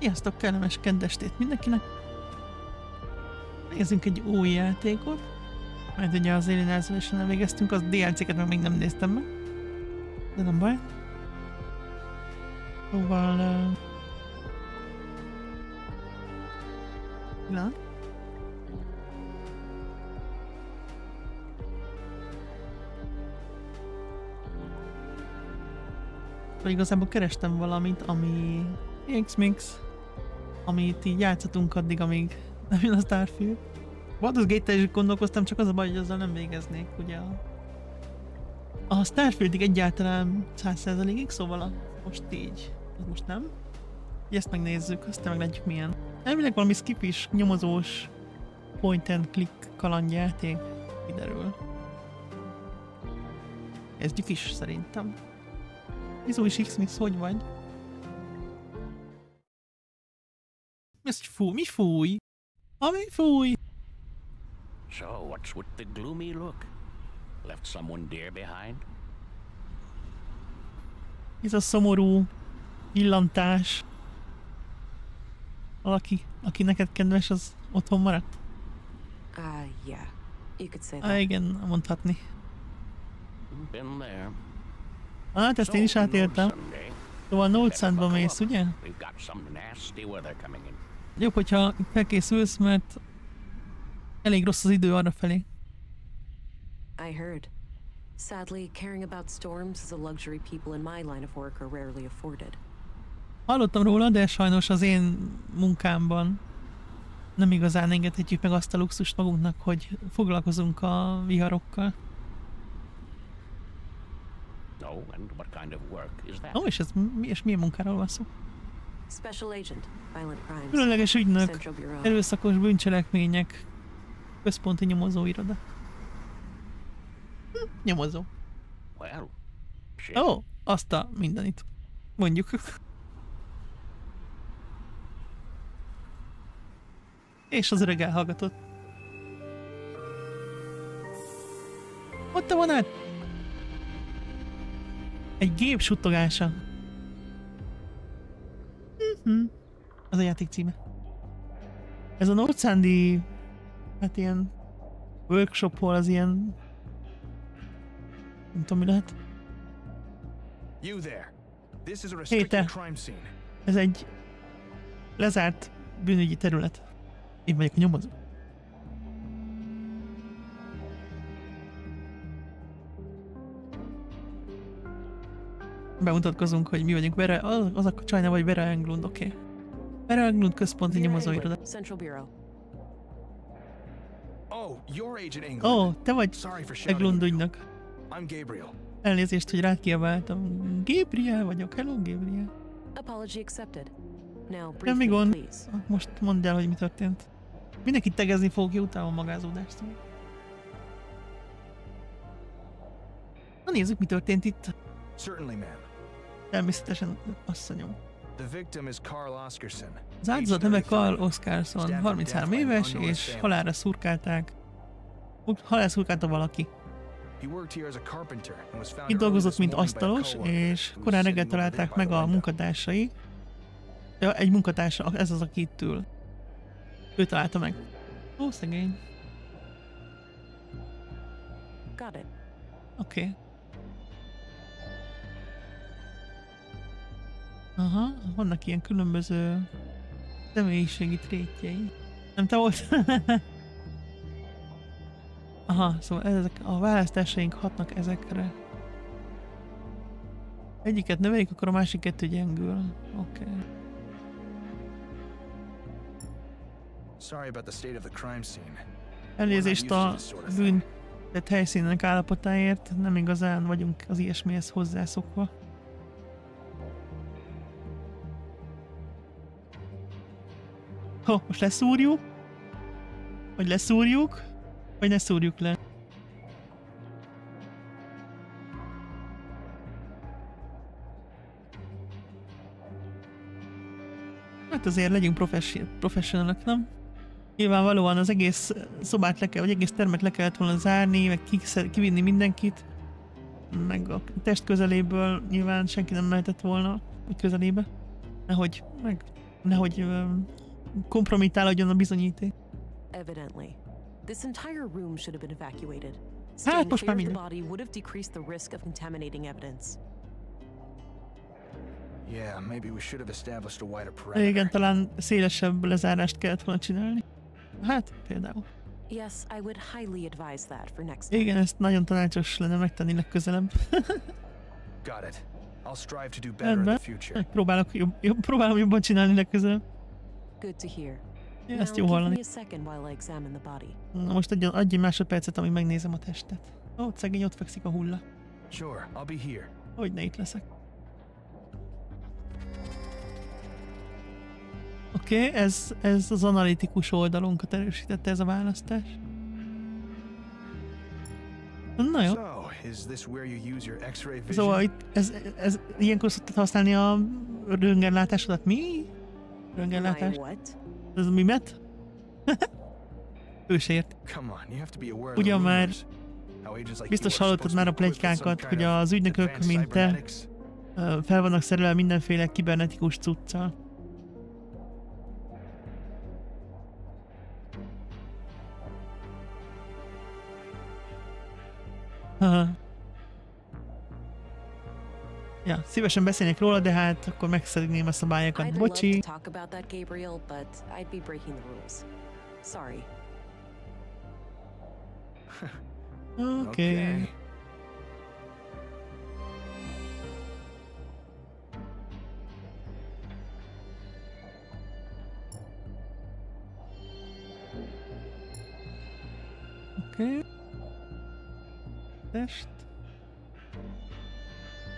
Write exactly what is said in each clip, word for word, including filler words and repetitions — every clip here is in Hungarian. Sziasztok, kellemes kedvestét mindenkinek! Nézzünk egy új játékot, mert ugye az Alienization-nel végeztünk, az dé el cé-ket meg még nem néztem meg, de nem baj. Szóval... Uh... Na? Vagy igazából kerestem valamit, ami X-Mix, amit így játszhatunk addig, amíg nem jön a Starfield. Baldur's Gate-tel is gondolkoztam, csak az a baj, hogy azzal nem végeznék, ugye. A Starfieldig egyáltalán száz százalékig, szóval a, most így, most nem. Ezt megnézzük, aztán meglátjuk milyen. Elvileg valami skip is, nyomozós point and click kalandjáték kiderül. Kezdjük is szerintem. Izo és X-Mix, hogy vagy? Ez fú, mi fúj? Ami fúj! So, what's with the gloomy look? Left someone dear behind? Ez a szomorú pillantás. Valaki, aki neked kedves, az otthon maradt? Ah, uh, yeah. You could say that. Ah, igen, mondhatni. Been there. Hát ezt én is átéltem. Szóval North Sandba mész, ugye? Jobb, hogyha felkészülsz, mert elég rossz az idő arra felé. I heard. Sadly, caring about storms is a luxury people in my line of work are rarely afforded. Hallottam róla, de sajnos az én munkámban nem igazán engedhetjük meg azt a luxust magunknak, hogy foglalkozunk a viharokkal. Oh, and what kind of work is that? Oh, és ez mi, és milyen munkáról van szó? Special agent, violent crimes. Különleges ügynök, erőszakos bűncselekmények, központi nyomozóiroda. Hm, nyomozó. Well, shit. Oh, azt a mindenit. Mondjuk. És az öreg elhallgatott. Ott a vonat! Egy gép suttogása. Mm-hmm. Az a játék címe. Ez a North Sandy, hát ilyen workshop, hol az ilyen... Nem tudom, mi lehet. Héte. Ez egy lezárt bűnügyi terület. Én vagyok a nyomozó. Bemutatkozunk, hogy mi vagyunk. Vera, az, az a csajna vagy Vera Englund, oké. Okay. Vera Englund központi nyomozóiroda. Central Bureau. Ó, oh, te vagy Englund ügynök. I'm Gabriel. Elnézést, hogy rád kiabáltam. Gabriel vagyok, hello Gabriel. Apology accepted. Now, briefly, please. Most mondd el, hogy mi történt. Mindenkit tegezni fogok, jó távol magázódást. Na nézzük, mi történt itt. Certainly, ma'am. Természetesen, asszonyom. Az áldozat neve Carl Oscarsson, harminchárom éves, és halálra szurkálták. Halálra szurkálta valaki. Itt dolgozott, mint asztalos, és korán reggel találták meg a munkatársai. Ja, egy munkatársa, ez az, aki itt ül. Ő találta meg. Ó, szegény. Oké. Okay. Aha, vannak ilyen különböző személyiségi trétjei. Nem te volt? Aha, szóval ezek a választásaink hatnak ezekre. Egyiket növeljük, akkor a másik kettő gyengül. Oké. Okay. Elnézést a bűntett helyszínek állapotáért, nem igazán vagyunk az ilyesmihez hozzászokva. Ha, most leszúrjuk? Vagy leszúrjuk? Vagy ne szúrjuk le? Hát azért legyünk professzionálok, nem? Nyilvánvalóan az egész szobát le kell, vagy egész termet le kellett volna zárni, meg kivinni mindenkit. Meg a test közeléből nyilván senki nem mehetett volna, vagy közelébe. Nehogy meg nehogy kompromittálódjon a bizonyíték. Evidently, this entire room should have been evacuated. Hát most már minden. The body would have decreased the risk of contaminating evidence. Yeah, maybe we should have established a wider perimeter. Igen, talán szélesebb lezárást kellett volna csinálni. Hát, például. Yes, I would highly advise that for next time. Igen, ezt nagyon tanácsos lenne megtenni legközelebb. Got it. I'll strive to do better in the future. Próbálok jobb, jobb, próbálom jobban csinálni legközelebb. Good to hear. Ja, ezt jó hallani. Na most adj, adj egy másodpercet, amíg megnézem a testet. Ó, oh, szegény, ott fekszik a hulla. Sure, I'll be here. Hogy ne itt leszek. Oké, okay, ez, ez az analitikus oldalunkat erősítette ez a választás. Na jó. Szóval itt, ez, ez, ez, ilyenkor szoktad használni a röntgenlátásodat. Mi? Röntgenlátást? Ez mi met? Ő se ért. Ugyan már biztos hallottad már a pletykánkat, hogy az ügynökök, mint te, fel vannak szerelve mindenféle kibernetikus cuccal. Ja, szívesen beszélnék róla, de hát akkor megszegném a szabályokat. Bocsi. Oké. Okay. Okay. Test.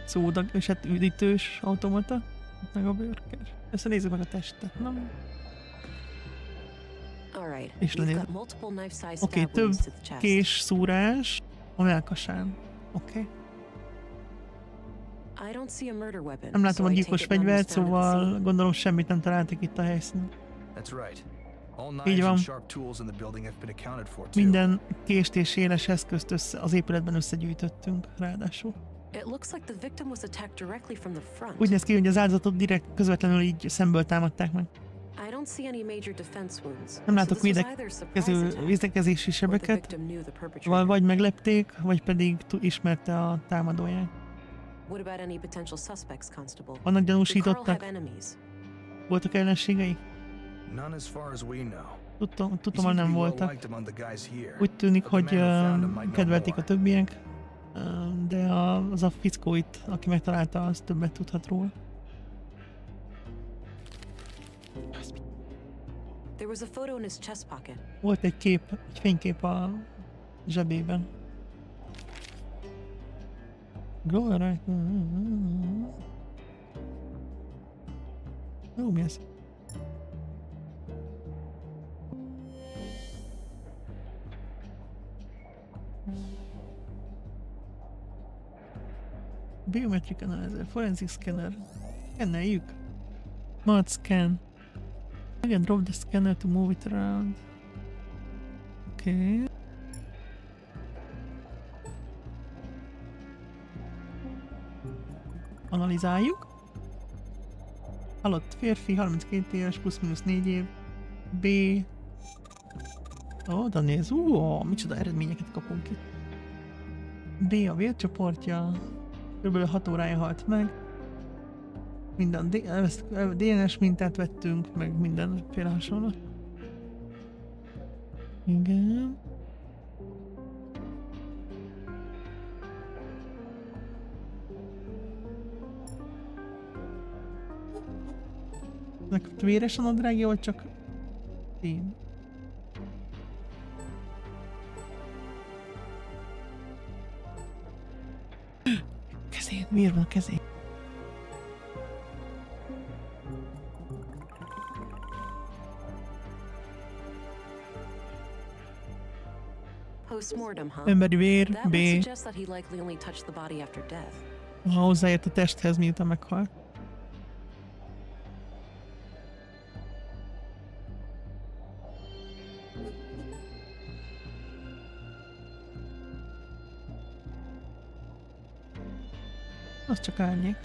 Szóda, és hát üdítős automata, meg a bőrkés. Ezt nézzük meg a testet. És lenézünk. Oké, több kés szúrás a melkasán. Oké. Okay. Nem látom a gyilkos fegyvert, szóval gondolom semmit nem találtak itt a helyszínen. Így van. Minden kést és éles eszközt össze, az épületben összegyűjtöttünk, ráadásul. Úgy néz ki, hogy az áldozatot direkt közvetlenül így szemből támadták meg. Nem látok védekezési sebeket, vagy meglepték, vagy pedig ismerte a támadóját. Vannak gyanúsítottak? Voltak ellenségei? Tudtam, tudom, hogy nem voltak. Úgy tűnik, hogy uh, kedvelték a többiek, uh, de a, az a fickó itt, aki megtalálta, az többet tudhat róla. Volt egy kép, egy fénykép a zsebében. Glory. Ó, mi ez? Biometric analyzer, forensic scanner. Scanneljük. Mod scan. I can drop the scanner to move it around. Oké. Okay. Analizáljuk. Halott férfi, harminckét éves, plusz-minusz négy év. B. Ó, de nézd, ó, micsoda eredményeket kapunk itt. D a vércsoportja. Körülbelül hat órája halt meg. Minden dé en es mintát vettünk, meg mindenféle hasonló. Igen. Ennek véres a nadrágja, vagy csak én? Miért van a kezé? Emberi vér, B. Ha hozzáért a testhez, miután meghalt. Az csak árnyék.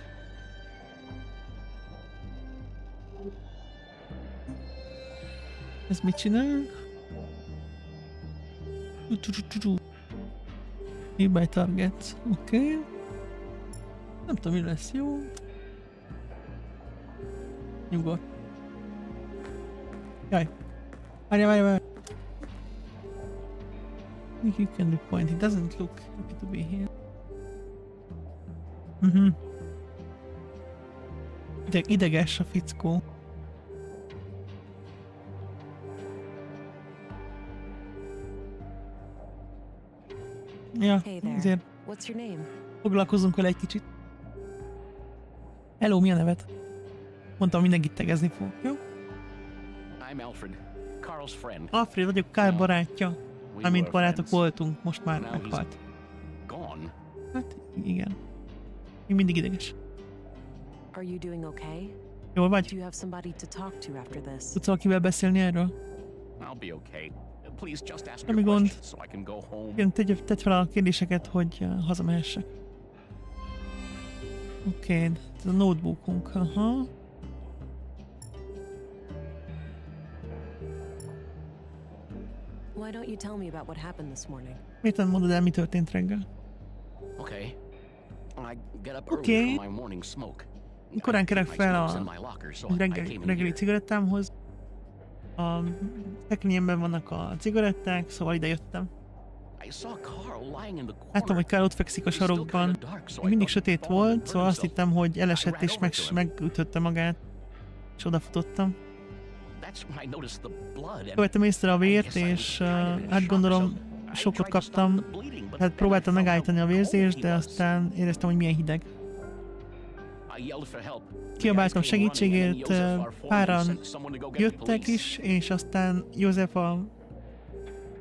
Let's meet you now. Nearby targets. Oké. Nem tudom, mi lesz jó. Nyugodt. Jaj. Várja, várja, várja. I think you can repoint. He doesn't look happy to be here. Mhm. Ideg, ideges a fickó. Ja, azért foglalkozunk vele egy kicsit. Hello, mi a neved? Mondtam, mindenkit tegezni fog, jó? I'm Alfred, Carl's friend. Alfred vagyok, Carl barátja. Amint barátok voltunk, most már meghalt. Hát igen. Még mindig ideges. Jól vagy? Tudsz valakivel beszélni erről? Semmi gond. Igen, tedd fel a kérdéseket, hogy hazamehessek. Oké, okay, ez a notebookunk, aha. Miért nem mondod el, mi történt reggel? Oké. Okay. Korán kerek fel a reggel, reggeli cigarettámhoz. A szekrényemben vannak a cigaretták, szóval ide jöttem. Láttam, hogy Carl ott fekszik a sarokban. Mindig sötét volt, szóval azt hittem, hogy elesett és meg, megütötte magát. És odafutottam. Követtem észre a vért, és uh, hát gondolom sokkot kaptam. Hát próbáltam megállítani a vérzést, de aztán éreztem, hogy milyen hideg. Kiabáltam segítségért, páran jöttek is, és aztán Josef a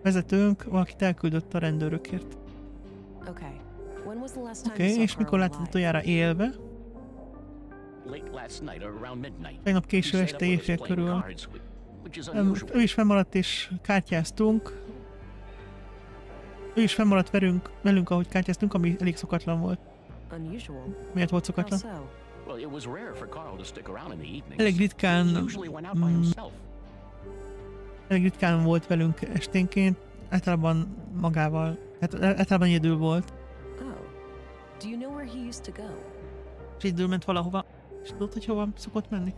vezetőnk, valakit elküldött a rendőrökért. Oké, okay, és mikor láttad utoljára élve? Tegnap késő este éjfél körül. Ő is fennmaradt és kártyáztunk. Ő is fennmaradt velünk, velünk ahogy kártyáztunk, ami elég szokatlan volt. Miért volt szokatlan? Elég ritkán, mm, elég ritkán volt velünk esténként, általában magával, hát általában egyedül volt. És egyedül ment valahova, és tudod, hogy hova szokott menni?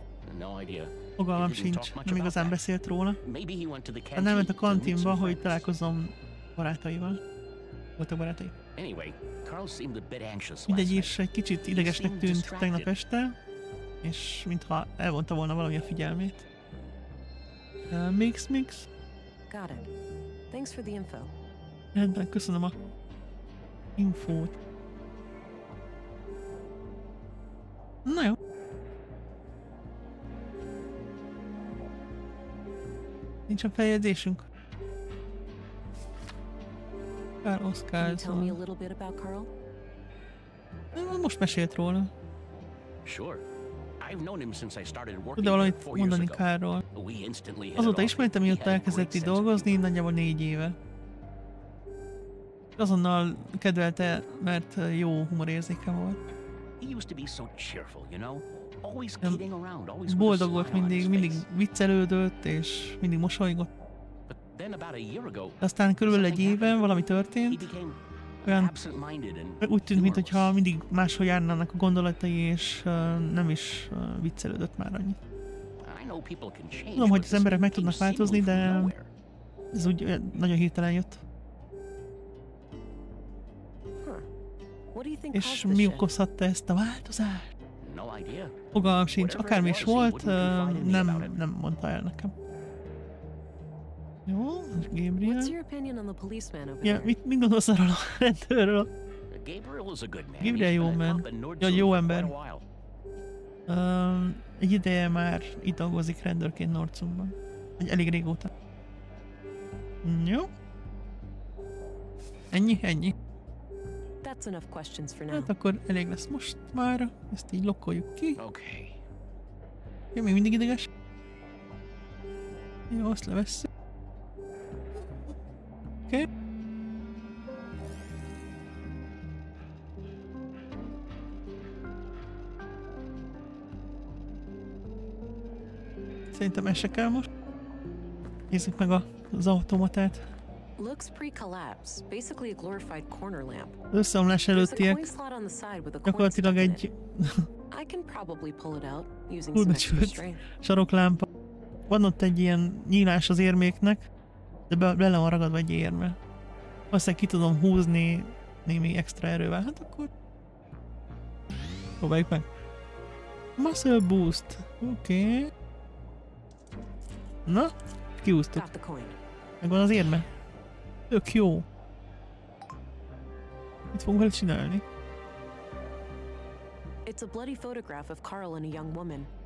Fogalmam sincs, nem igazán beszélt róla. Nem ment a kantinba, hogy találkozom barátaival. Voltak barátai. Mindegy is, egy kicsit idegesnek tűnt tegnap este, és mintha elvonta volna valami a figyelmét. Uh, mix, mix. Rendben, köszönöm a infót. Na jó. Nincsen feljegyzésünk. Carl Oscarsson. Most mesélt róla. Tudod valamit mondani Carlról. Azóta ismertem, mióta elkezdett itt dolgozni, nagyjából négy éve. Azonnal kedvelte, mert jó humorérzéke volt. Boldog volt mindig, mindig viccelődött és mindig mosolygott. Aztán körülbelül egy éven valami történt, olyan úgy tűnt, mintha mindig máshol járnának a gondolatai, és uh, nem is uh, viccelődött már annyit. Tudom, hogy az emberek meg tudnak változni, de ez úgy nagyon hirtelen jött. És mi okozhatta ezt a változást? Fogalmam sincs, akármi is volt, uh, nem, nem mondta el nekem. Jó, és Gabriel. Ja, mit, mit gondolsz arról a rendőről? Gabriel jó men. Ja, jó ember. Um, egy ideje már itt dolgozik rendőrként Nordsundban. Elég régóta. Jó. Ennyi, ennyi. Hát akkor elég lesz most már. Ezt így lokkoljuk ki. Okay. Jó, még mindig ideges. Jó, azt levesszük. Oké. Okay. Szerintem ez se kell most. Nézzük meg az automatát. Összeomlás előttiek. Gyakorlatilag egy túlbecsült saroklámpa. Van ott egy ilyen nyílás az érméknek, de be, bele van ragadva egy érme. Aztán ki tudom húzni némi extra erővel. Hát akkor próbáljuk meg. Muscle boost. Oké. Okay. Na, kiúztuk. Megvan az érme. Tök jó. Mit fogunk vele csinálni?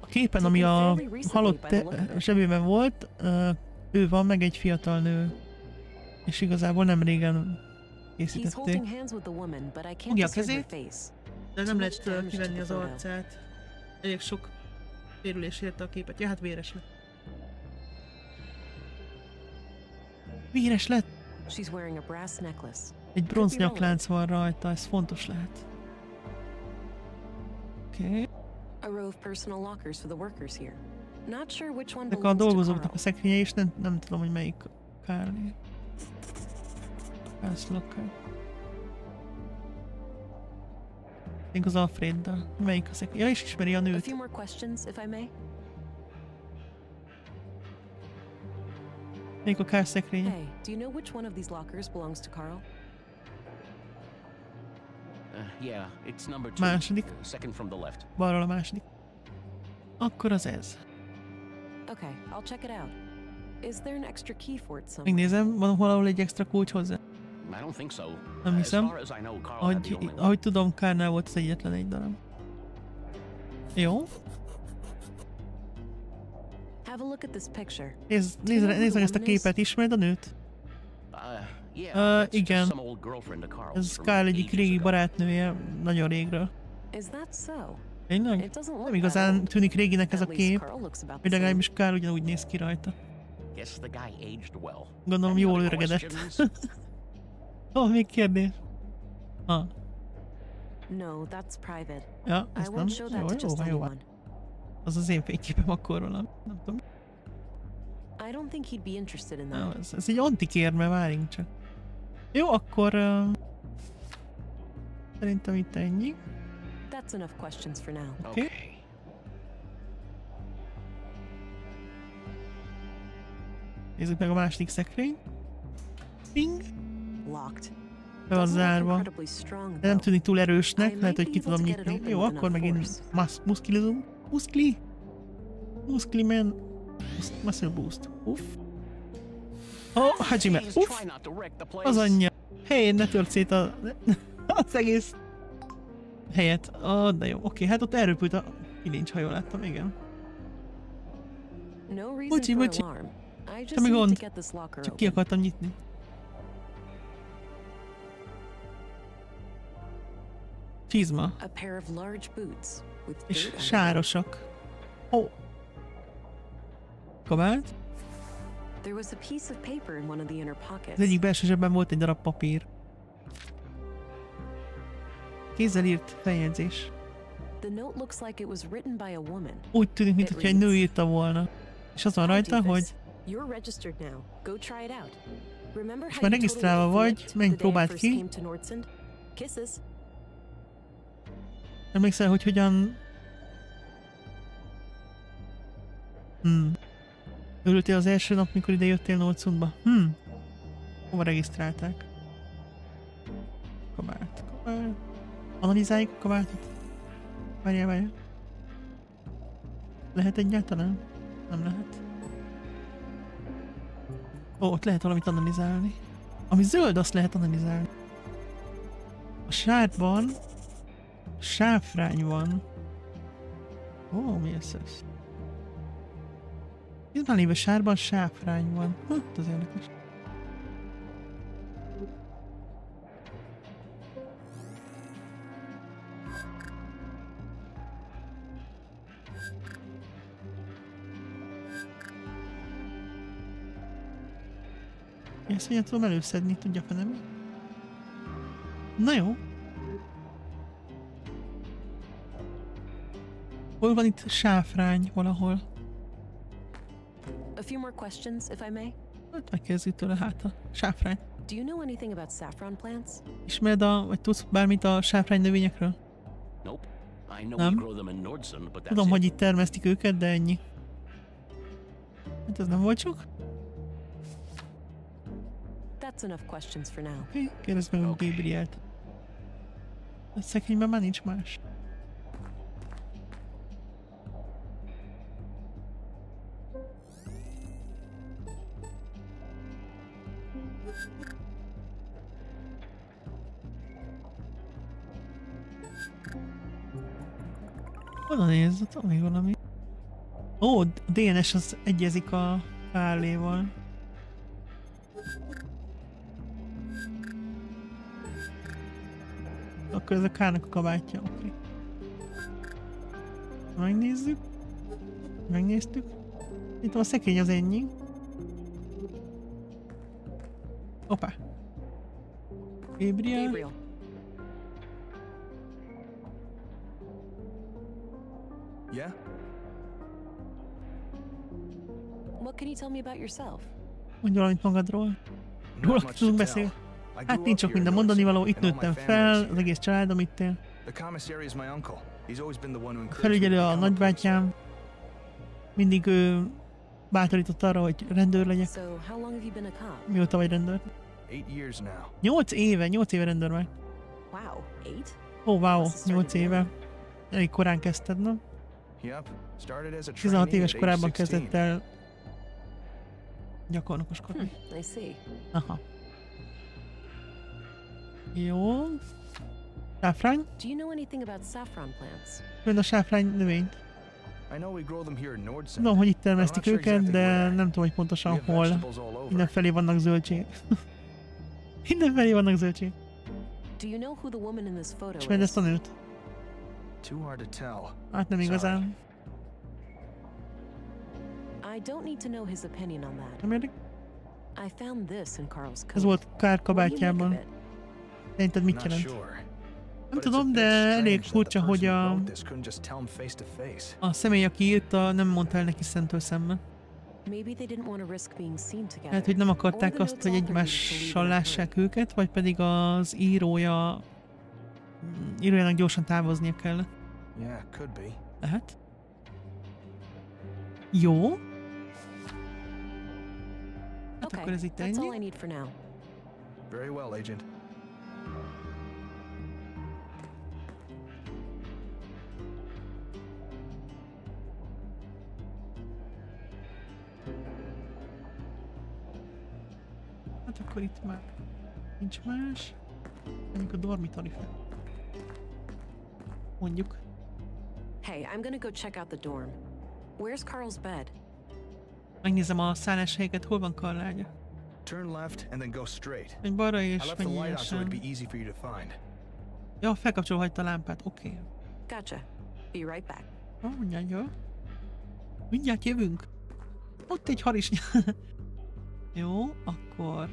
A képen, ami a halott zsebében volt, ő van, meg egy fiatal nő. És igazából nem régen készítették. Fogja a kezét, de nem lehet kivenni az arcát. Elég sok sérülés érte a képet. Ja, hát véres lett. Véres lett! Egy bronz nyaklánc van rajta, ez fontos lehet. Oké. Ezek a dolgozóknak a szekrénye is, nem, nem tudom, hogy melyik Carl. Carl's Locker. Még az Alfreddal. Melyik a szekrénye? Ja, és ismeri a nőt. Melyik a Carl szekrénye? Második. Balról a második. Akkor az ez. Megnézem, van valahol egy extra kulcs hozzá? Nem hiszem. Ahogy, ahogy tudom, Carlnál volt az egyetlen egy darab. Jó. Nézd, nézd, nézd meg ezt a képet, ismered a nőt? Uh, igen. Ez Carl egyik régi barátnője, nagyon régről. Tényleg? Nem igazán tűnik réginek ez a kép. Vagy legalábbis Carl ugyanúgy néz ki rajta. Gondolom jól öregedett. Ó, még kérdés. Ah. Ja, ezt nem. Jó, jó van, jó van. Az az én fényképem akkor valami. Nem tudom. No, ez, ez egy antikérme, várjunk csak. Jó, akkor... Uh, szerintem itt ennyi. Oké. Okay. Nézzük meg a második szekrény. Ping! Be van zárva. De nem tűnik túl erősnek, lehet, hogy ki tudom nyitni. Jó, akkor megint muszkilizom. Muszkli! Muszkli, man! Muscle boost. Uff. Oh, Hajime. Uff. Az anyja. Hé, ne tört szét a... az egész... helyet. Oh, de jó. Oké, okay, hát ott elröpült a... Kilincs, ha jól láttam, igen. Bocsi, bocsi. Semmi gond. Csak ki akartam nyitni. Csizma. És sárosak. Ó. Oh. Kabát. Az egyik belső zsebben volt egy darab papír. Kézzel írt feljegyzés. Úgy tűnik, mintha egy nő írta volna. És az van rajta, hogy... És már regisztrálva vagy, menj, próbáld ki. Emlékszel, hogy hogyan... Hmm. Örültél az első nap, mikor ide jöttél Nordsundba? Hmm. Hova regisztrálták? Kabát, kabát. Analizáljuk a kabátot? Várjál, várjál. Lehet egyáltalán? Nem lehet. Ó, ott lehet valamit analizálni. Ami zöld, azt lehet analizálni. A sárban... sáfrány van. Ó, mi ez ez? Kézben lévő sárban sáfrány van. Hát, az érdekes. Ezt mondja, tudom előszedni, tudja fel nem? Na jó. Hol van itt sáfrány valahol? A few more questions, if I may. Do you know anything about saffron plants? Ismered a, vagy tudsz bármit a sáfrány növényekről? Nope. I know we grow them in Nordsund, but that's it. Tudom, hogy itt termesztik őket, de ennyi. Hát ez nem volt sok. That's enough questions for now. Oké, okay, kérdezd meg a Gabrielt. A szekrényben már nincs más. Oda nézz, ott van még valami. Ó, a dé en es az egyezik a K L-val. Akkor ez a K-nak a kabátja, oké. Okay. Megnézzük. Megnéztük. Itt a szekény az ennyi. Hoppá. Gabriel. Gabriel. Yeah. What can you tell me about yourself? Mondj valamit magadról. Róla tudunk beszélni. Hát nincs sok minden mondani való, itt nőttem fel, az egész családom itt él. A felügyelő a nagybátyám. Mindig ő bátorított arra, hogy rendőr legyek. Mióta vagy rendőr? Nyolc éve, nyolc éve rendőr vagy. Ó, wow, nyolc éve. Elég korán kezdted, nem? tizenhat éves korában kezdett el gyakornokoskodni. Aha. Jó. Sáfrány? Ön a sáfrány növényt. Tudom, hogy itt termesztik őket, de nem tudom, hogy pontosan hol. Mindenfelé vannak zöldségek. Mindenfelé vannak zöldségek. Ismered ezt a nőt? Hát nem igazán. Nem érdik? Ez volt Carl kabátjában. Szerinted mit jelent? Nem tudom, de elég furcsa, hogy a, a személy, aki írta, nem mondta el neki szemtől szemben. Lehet, hogy nem akarták azt, hogy egymással lássák őket, vagy pedig az írója írójának gyorsan távoznia kellett. Lehet? Jó. Hát akkor ez itt ennyi. Very well, agent. Hát akkor itt már nincs más. Menjünk a dormitory fel. Mondjuk. Hey, I'm gonna go check out the dorm. Where's Carl's bed? Megnézem a szálláshelyeket, hol van Carl ágya. Turn left and then go straight. Menj balra és menjél sem. Ja, felkapcsolva hagyta a lámpát, oké. Okay. Gotcha. Be right back. Ha, mindjárt jól. Mindjárt jövünk. Ott egy harisnya. Jó, akkor...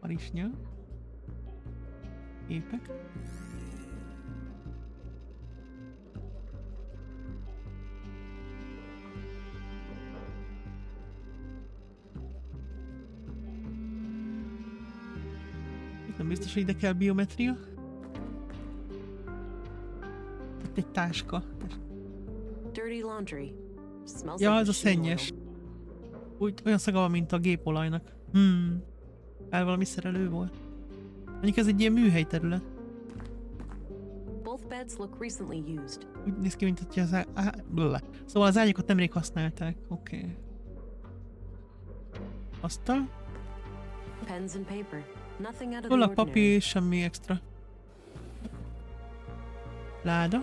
Harisnya. Képek. Itt nem biztos, hogy ide kell biometria. Itt egy táska. Dirty laundry. Ja, ez a szennyes. Úgy, olyan szaga van, mint a gépolajnak. Hmm. El valami szerelő volt. Mondjuk ez egy ilyen műhely terület. Úgy néz ki, mint hogyha az á... Szóval az ágyakat nemrég használták. Oké. Okay. Asztal. Tollak, papír, semmi extra. Láda.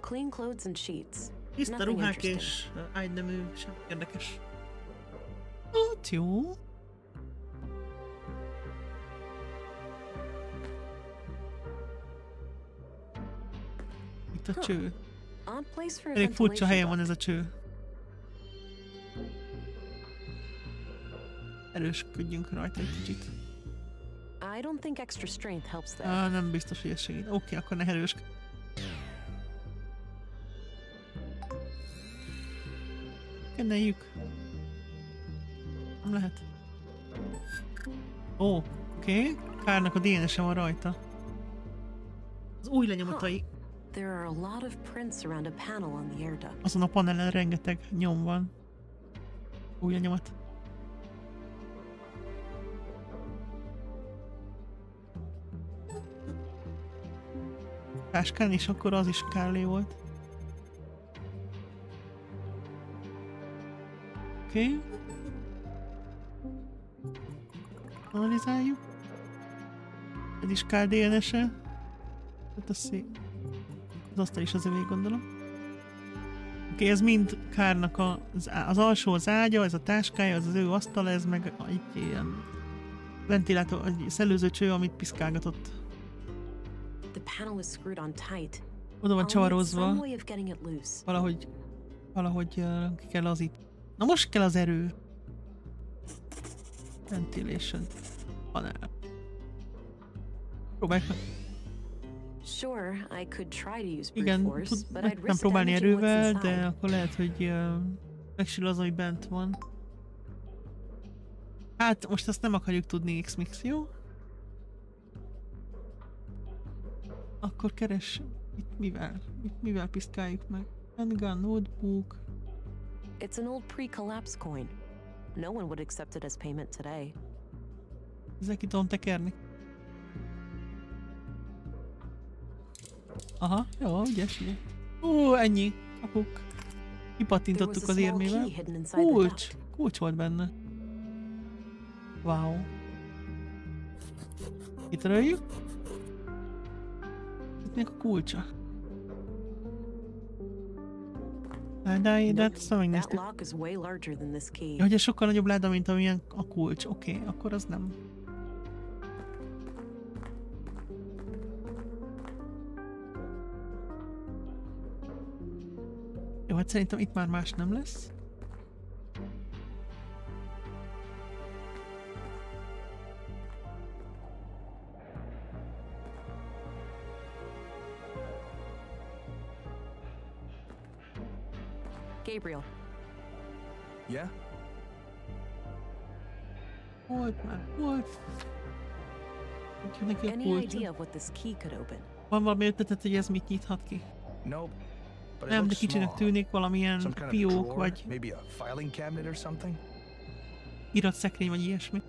Clean clothes and sheets. Tiszta ruhák és ágynemű, sem érdekes. Ott jó. Itt a cső. Elég furcsa helyen van ez a cső. Erősködjünk rajta egy kicsit. Ah, nem biztos, hogy ez segít. Oké, okay, akkor ne erősködjünk. Rekeneljük. Nem lehet. Ó, oké. Kárnak a dé en es-e van rajta. Az új lenyomatai. Azon a panelen rengeteg nyom van. Új lenyomat. Táskán, és akkor az is Carlé volt. Oké. Okay. Analizáljuk. Ez is Carl dé en es-e. Hát az szép. Az asztal is az övé, gondolom. Oké, okay, ez mind Carlnak az, az alsó az ágya, ez a táskája, az az ő asztal, ez meg egy ilyen ventilátor, egy szellőző cső, amit piszkálgatott. Oda van csavarozva. Valahogy, valahogy uh, ki kell az itt. Na most kell az erő. Ventilation panel. Próbálj meg. Igen, tudnám próbálni erővel, de akkor lehet, hogy uh, megsül az, ami bent van. Hát most ezt nem akarjuk tudni, X-Mix, jó? Akkor keres, itt mivel? Itt mivel piszkáljuk meg? Handgun, notebook. It's an old pre-collapse coin. No one would accept it as payment today. Ezek itt tudom tekerni. Aha, jó, ügyes, ugye. Ó, ennyi. Kapuk. Kipattintottuk az érmével. Kulcs! Kulcs volt benne. Wow. Itt röljük. Még a kulcsa. Ládáj, de hát ezt nem megnéztük. Ja, hogy ez sokkal nagyobb láda, mint amilyen a kulcs. Oké, okay, akkor az nem. Jó, hát szerintem itt már más nem lesz. Gabriel. Yeah? What, man? What? Any idea of what this key could open? Van valami ötletet, hogy ez mit nyithat ki? Nope. Nem, de kicsinek tűnik, valamilyen piók vagy... iratszekrény vagy ilyesmi.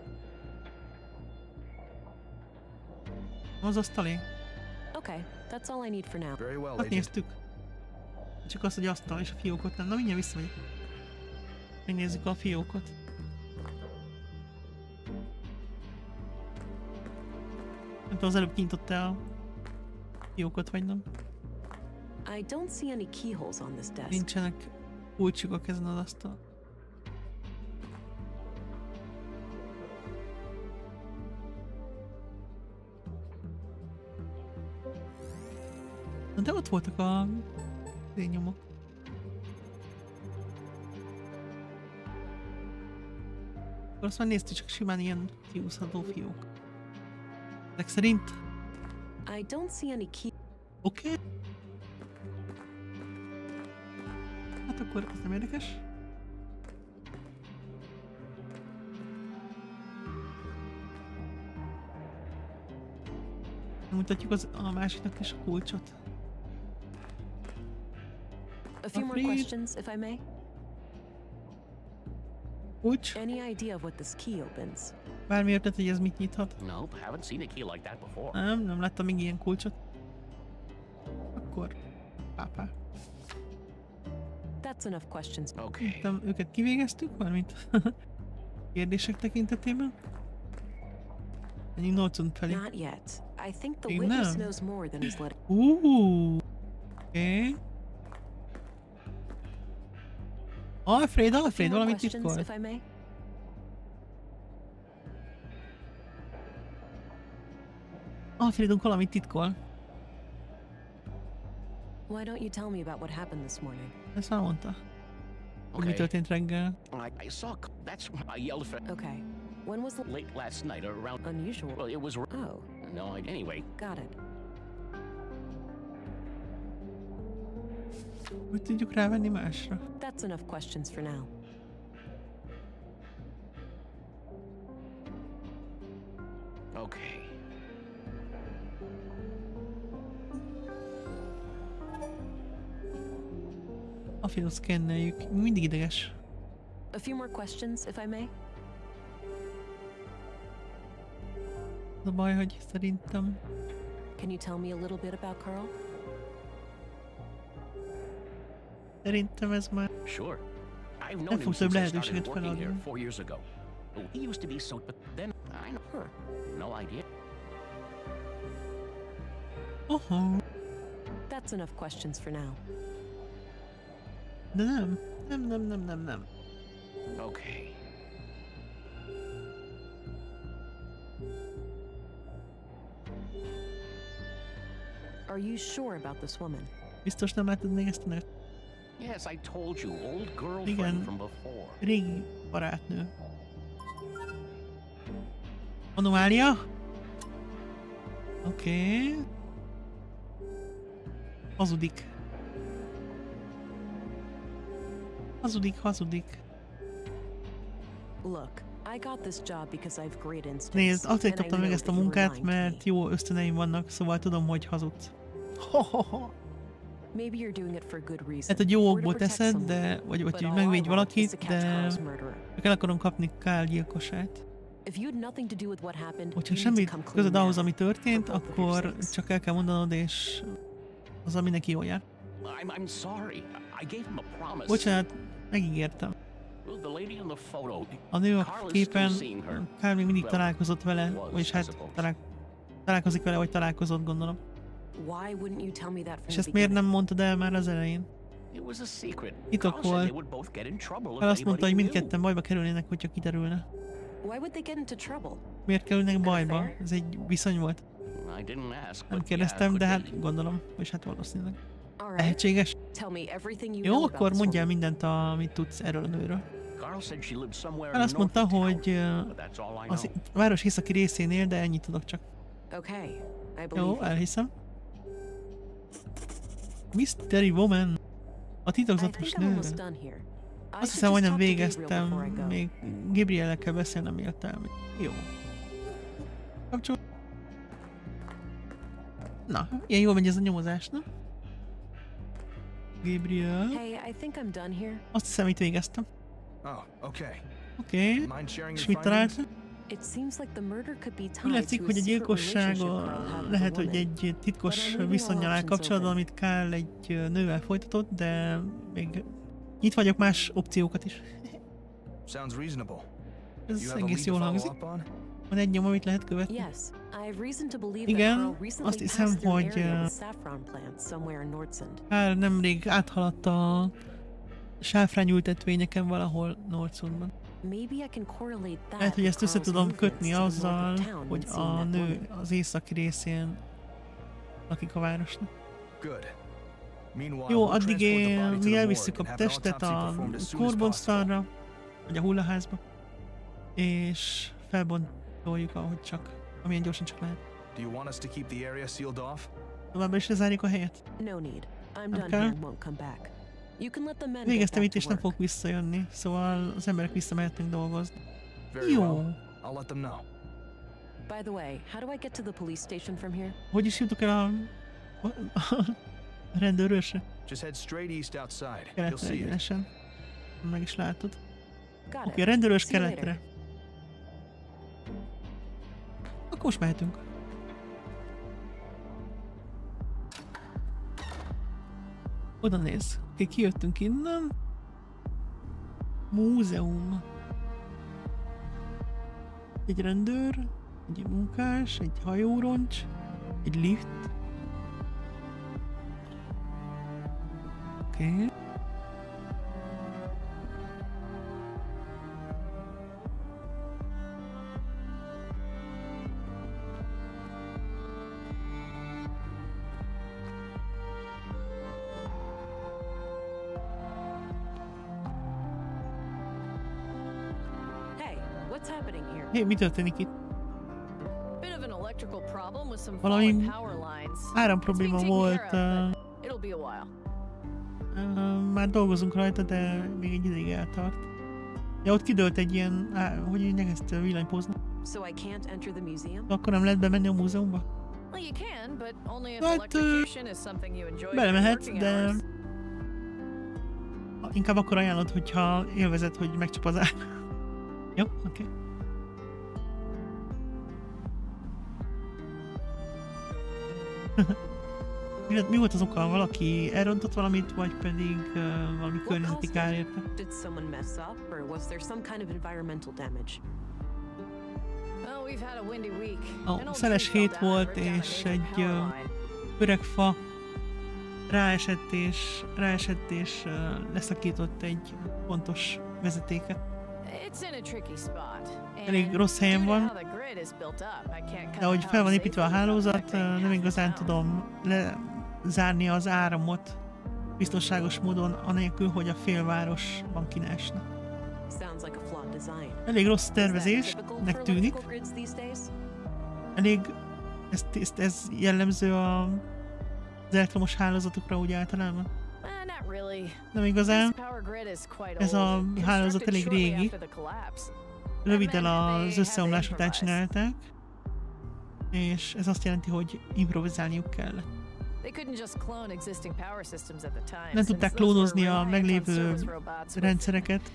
Az asztalé. Okay, that's all I need for now. Very well, néztük. Csak az, hogy asztal és a fiókot nem. Na mindjárt visszamegyek. Megnézzük a fiókot. Nem tudom, az előbb kinyitott-e a fiókot, vagy nem? Nincsenek kulcsukok ezen az asztal. De ott voltak a... én nyomok. Akkor azt már néztük, csak simán ilyen kiúszható fiók. Ezek szerint... oké. Okay. Hát akkor ez nem érdekes. Mutatjuk az, a másiknak is a kulcsot. A few more questions, if I may. Kulcs? Any idea of what this key opens? Bármi ötlet, hogy ez mit nyithat? Nope, haven't seen a key like that before. Nem, nem láttam még ilyen kulcsot. Akkor, pápá. That's enough questions. Okay. Nem, őket kivégeztük, mármint kérdések tekintetében. Menjünk Nordsund felé. Not yet. I think the witness knows more than his letter. Ooh. Okay. Alfred, Alfred, valamit titkol. Alfredunk valamit titkol. Why don't you tell me about what happened this morning? Ezt már mondta. Okay. Mi történt reggel? I, I saw. That's why I yelled for. Okay. When was the... late last night around? Unusual. Well, it was. Oh. No. I... Anyway. Got it. Hogy tudjuk rávenni másra? That's enough questions for now. Starfield szkenneljük. Mindig ideges. A few more questions, if I may. Az a baj, hogy szerintem. Can you tell me a little bit about Carl? Szerintem ez már. Sure. I've known him since I started working here four years ago. He used to be so, but then I know her. No idea. Uh-huh. That's enough questions for now. Num, num, num, num, num, num. Okay. Are you sure about this woman? Biztos nem átudnék ezt a nőt. Yes, I told you, old girlfriend from before. Régi barátnő. Anomália? Oké. Okay. Hazudik. Hazudik, hazudik. Look, I got this job because I've great instincts. Nézd, azért kaptam meg ezt a munkát, mert jó ösztöneim vannak, szóval tudom, hogy hazudsz. Ho, ho, ho. Maybe you're doing it for good reason. Hát, hogy jó okból teszed, de vagy hogy megvédj valakit, de csak el akarom kapni Carl gyilkosát. Hogyha semmi közöd ahhoz, ami történt, akkor csak el kell mondanod, és az, ami neki jól jár. Bocsánat, megígértem. A nő a képen, Carl még mindig találkozott vele, vagyis hát talál, találkozik vele, vagy találkozott, gondolom. És ezt miért nem mondtad el már az elején? Titok volt. Carl azt mondta, hogy mindketten bajba kerülnének, hogyha kiderülne. Miért kerülnek bajba? Ez egy viszony volt. Nem kérdeztem, de hát gondolom, és hát valószínűleg. Lehetséges? Jó, akkor mondjál mindent, amit tudsz erről a nőről. Carl azt mondta, hogy a város északi részén él, de ennyit tudok csak. Jó, elhiszem. Mystery Woman. A titokzatos nő. Azt hiszem, hogy nem végeztem. Még Gabriel-el kell beszélnem értelmi. Jó. Kapcsol. Na, ilyen jól megy ez a nyomozás, nem? Gabriel. Azt hiszem, itt végeztem. Oké. És mit találtam? Úgy látszik, hogy a gyilkossága lehet, hogy egy titkos viszonnyal áll kapcsolatban, amit Carl egy nővel folytatott, de még itt vagyok más opciókat is. Ez egész jól hangzik. Van egy nyom, amit lehet követni. Igen, azt hiszem, hogy Carl nemrég áthaladt a sáfrányültetvényeken valahol Nordsundban. Lehet, hogy ezt össze tudom kötni azzal, hogy a nő az északi részén lakik a városnak. Jó, addig én, mi elviszük a testet a korbonztalra, vagy a hullaházba, és felbontoljuk, ahogy csak, amilyen gyorsan csak lehet. Továbbá is lezárjuk a helyet? Nem kell. Végeztem itt, és nem fogok visszajönni, szóval az emberek visszamehetnek dolgozni. Jó. Hogy is jutok el a... a rendőrősre? Keletre egyenesen. Meg is látod. Oké, a rendőrős keletre. Akkor most mehetünk. Oda néz. Oké, kijöttünk innen. Múzeum. Egy rendőr, egy munkás, egy hajóroncs, egy lift. Oké. Hé, mi történik itt? Valami áram probléma volt. Uh, uh, már dolgozunk rajta, de még egy ideig eltart. Ja, ott kidőlt egy ilyen, á, hogy hívják ezt a villanypóznak. Akkor nem lehet bemenni a múzeumba? Hát, uh, belemehet, de... inkább akkor ajánlod, hogyha élvezed, hogy megcsap az áll. Jó, oké. Okay. Mi volt az oka? Valaki elrontott valamit, vagy pedig uh, valami környezeti kár érte? Did someone mess up, or was there some kind of environmental damage? A szeles hét volt, és egy uh, öreg fa ráesett és, ráesett és uh, leszakított egy pontos vezetéket. Elég rossz helyen van, de ahogy fel van építve a hálózat, nem igazán tudom lezárni az áramot biztonságos módon, anélkül, hogy a félvárosban kineesne. Elég rossz tervezésnek tűnik. Elég, ez, ez, ez jellemző a, az elektromos hálózatokra úgy általában. Nem igazán. Ez a hálózat elég régi. Röviddel az összeomlás után csinálták, és ez azt jelenti, hogy improvizálniuk kellett. Nem tudták klónozni a meglévő rendszereket,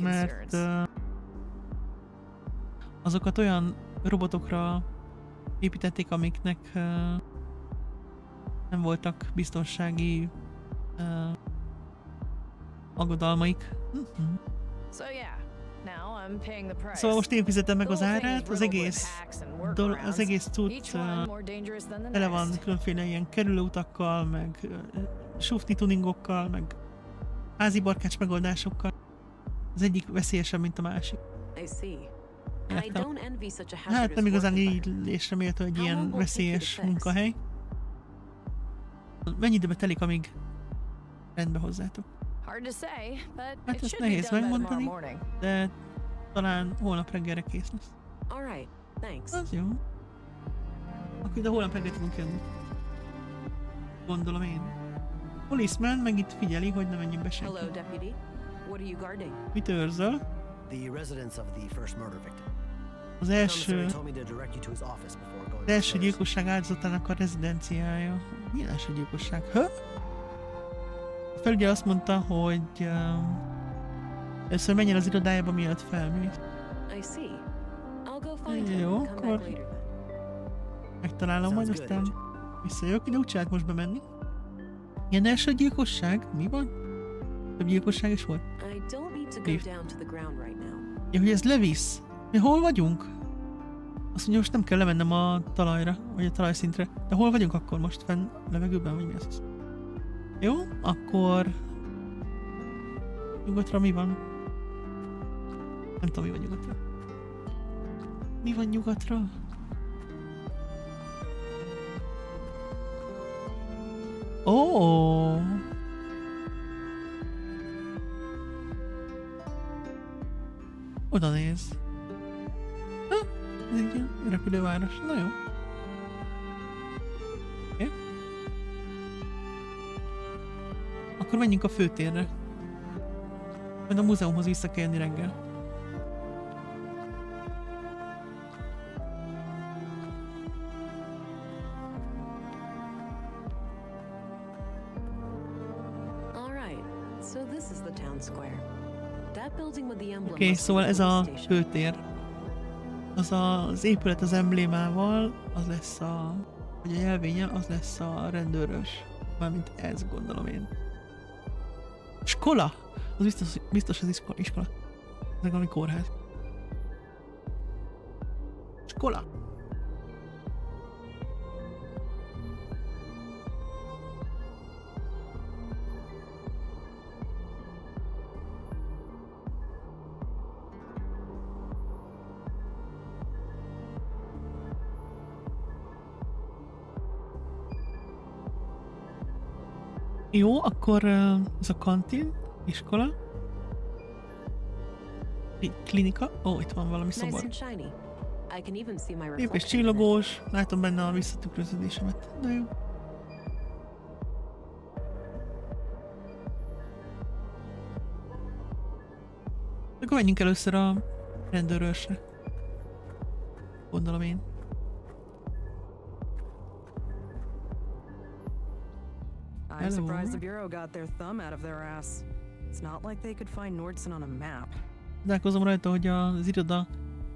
mert uh, azokat olyan robotokra építették, amiknek uh, nem voltak biztonsági uh, aggodalmaik. Mm-hmm. Szóval most én fizetem meg az árát, az egész, az egész cucc tele van különféle ilyen kerülőutakkal, meg uh, sufni tuningokkal, meg házi barkács megoldásokkal. Az egyik veszélyesebb, mint a másik. Értem. Hát nem igazán így, és remélhető, hogy ilyen veszélyes munkahely. Mennyi időbe telik, amíg rendbe hozzátok? Hát ezt nehéz megmondani, de talán holnap reggelre kész lesz. Az jó. Akkor de holnap reggel tudunk jönni. Gondolom én. Policeman meg itt figyeli, hogy ne menjünk be senki. Mit őrzöl? Az első... Az első gyilkosság áldozatának a rezidenciája. Mi első gyilkosság? Hö? A felügyel azt mondta, hogy... Um, először menjen az irodájába, mielőtt felműt. Jó, akkor... Megtalálom majd, aztán visszajövök, ide úgy csinált most bemenni. Ilyen első gyilkosság? Mi van? Több gyilkosság is volt? Év. Ja, hogy ez levisz? Mi hol vagyunk? Azt mondja, most nem kell lemennem a talajra, vagy a talajszintre. De hol vagyunk akkor most? Fenn levegőben, vagy mi az az? Jó, akkor... Nyugatra mi van? Nem tudom, mi van nyugatra. Mi van nyugatra? Ó! Oh. Oda néz. Ha? Ez egy ilyen repülőváros. Na jó. Oké. Okay. Akkor menjünk a főtérre. Majd a múzeumhoz vissza kell jönni reggel. Oké, okay, szóval ez a főtér. Az a, az épület az emblémával, az lesz a... vagy a jelvénye, az lesz a rendőrös. Mármint ez, gondolom én. Skola? Az biztos, biztos az iskola. iskola. Ez valami kórház. Skola. Jó, akkor ez a kantin, iskola, klinika, ó, oh, itt van valami szobor. Szép és csillogós, látom benne a visszatükröződésemet, de jó. Akkor menjünk először a rendőrőrsre, gondolom én. I'm Hello. surprised the Bureau got their thumb out of their ass. It's not like they could find Nordsund on a map. Csodálkozom rajta, hogy az iroda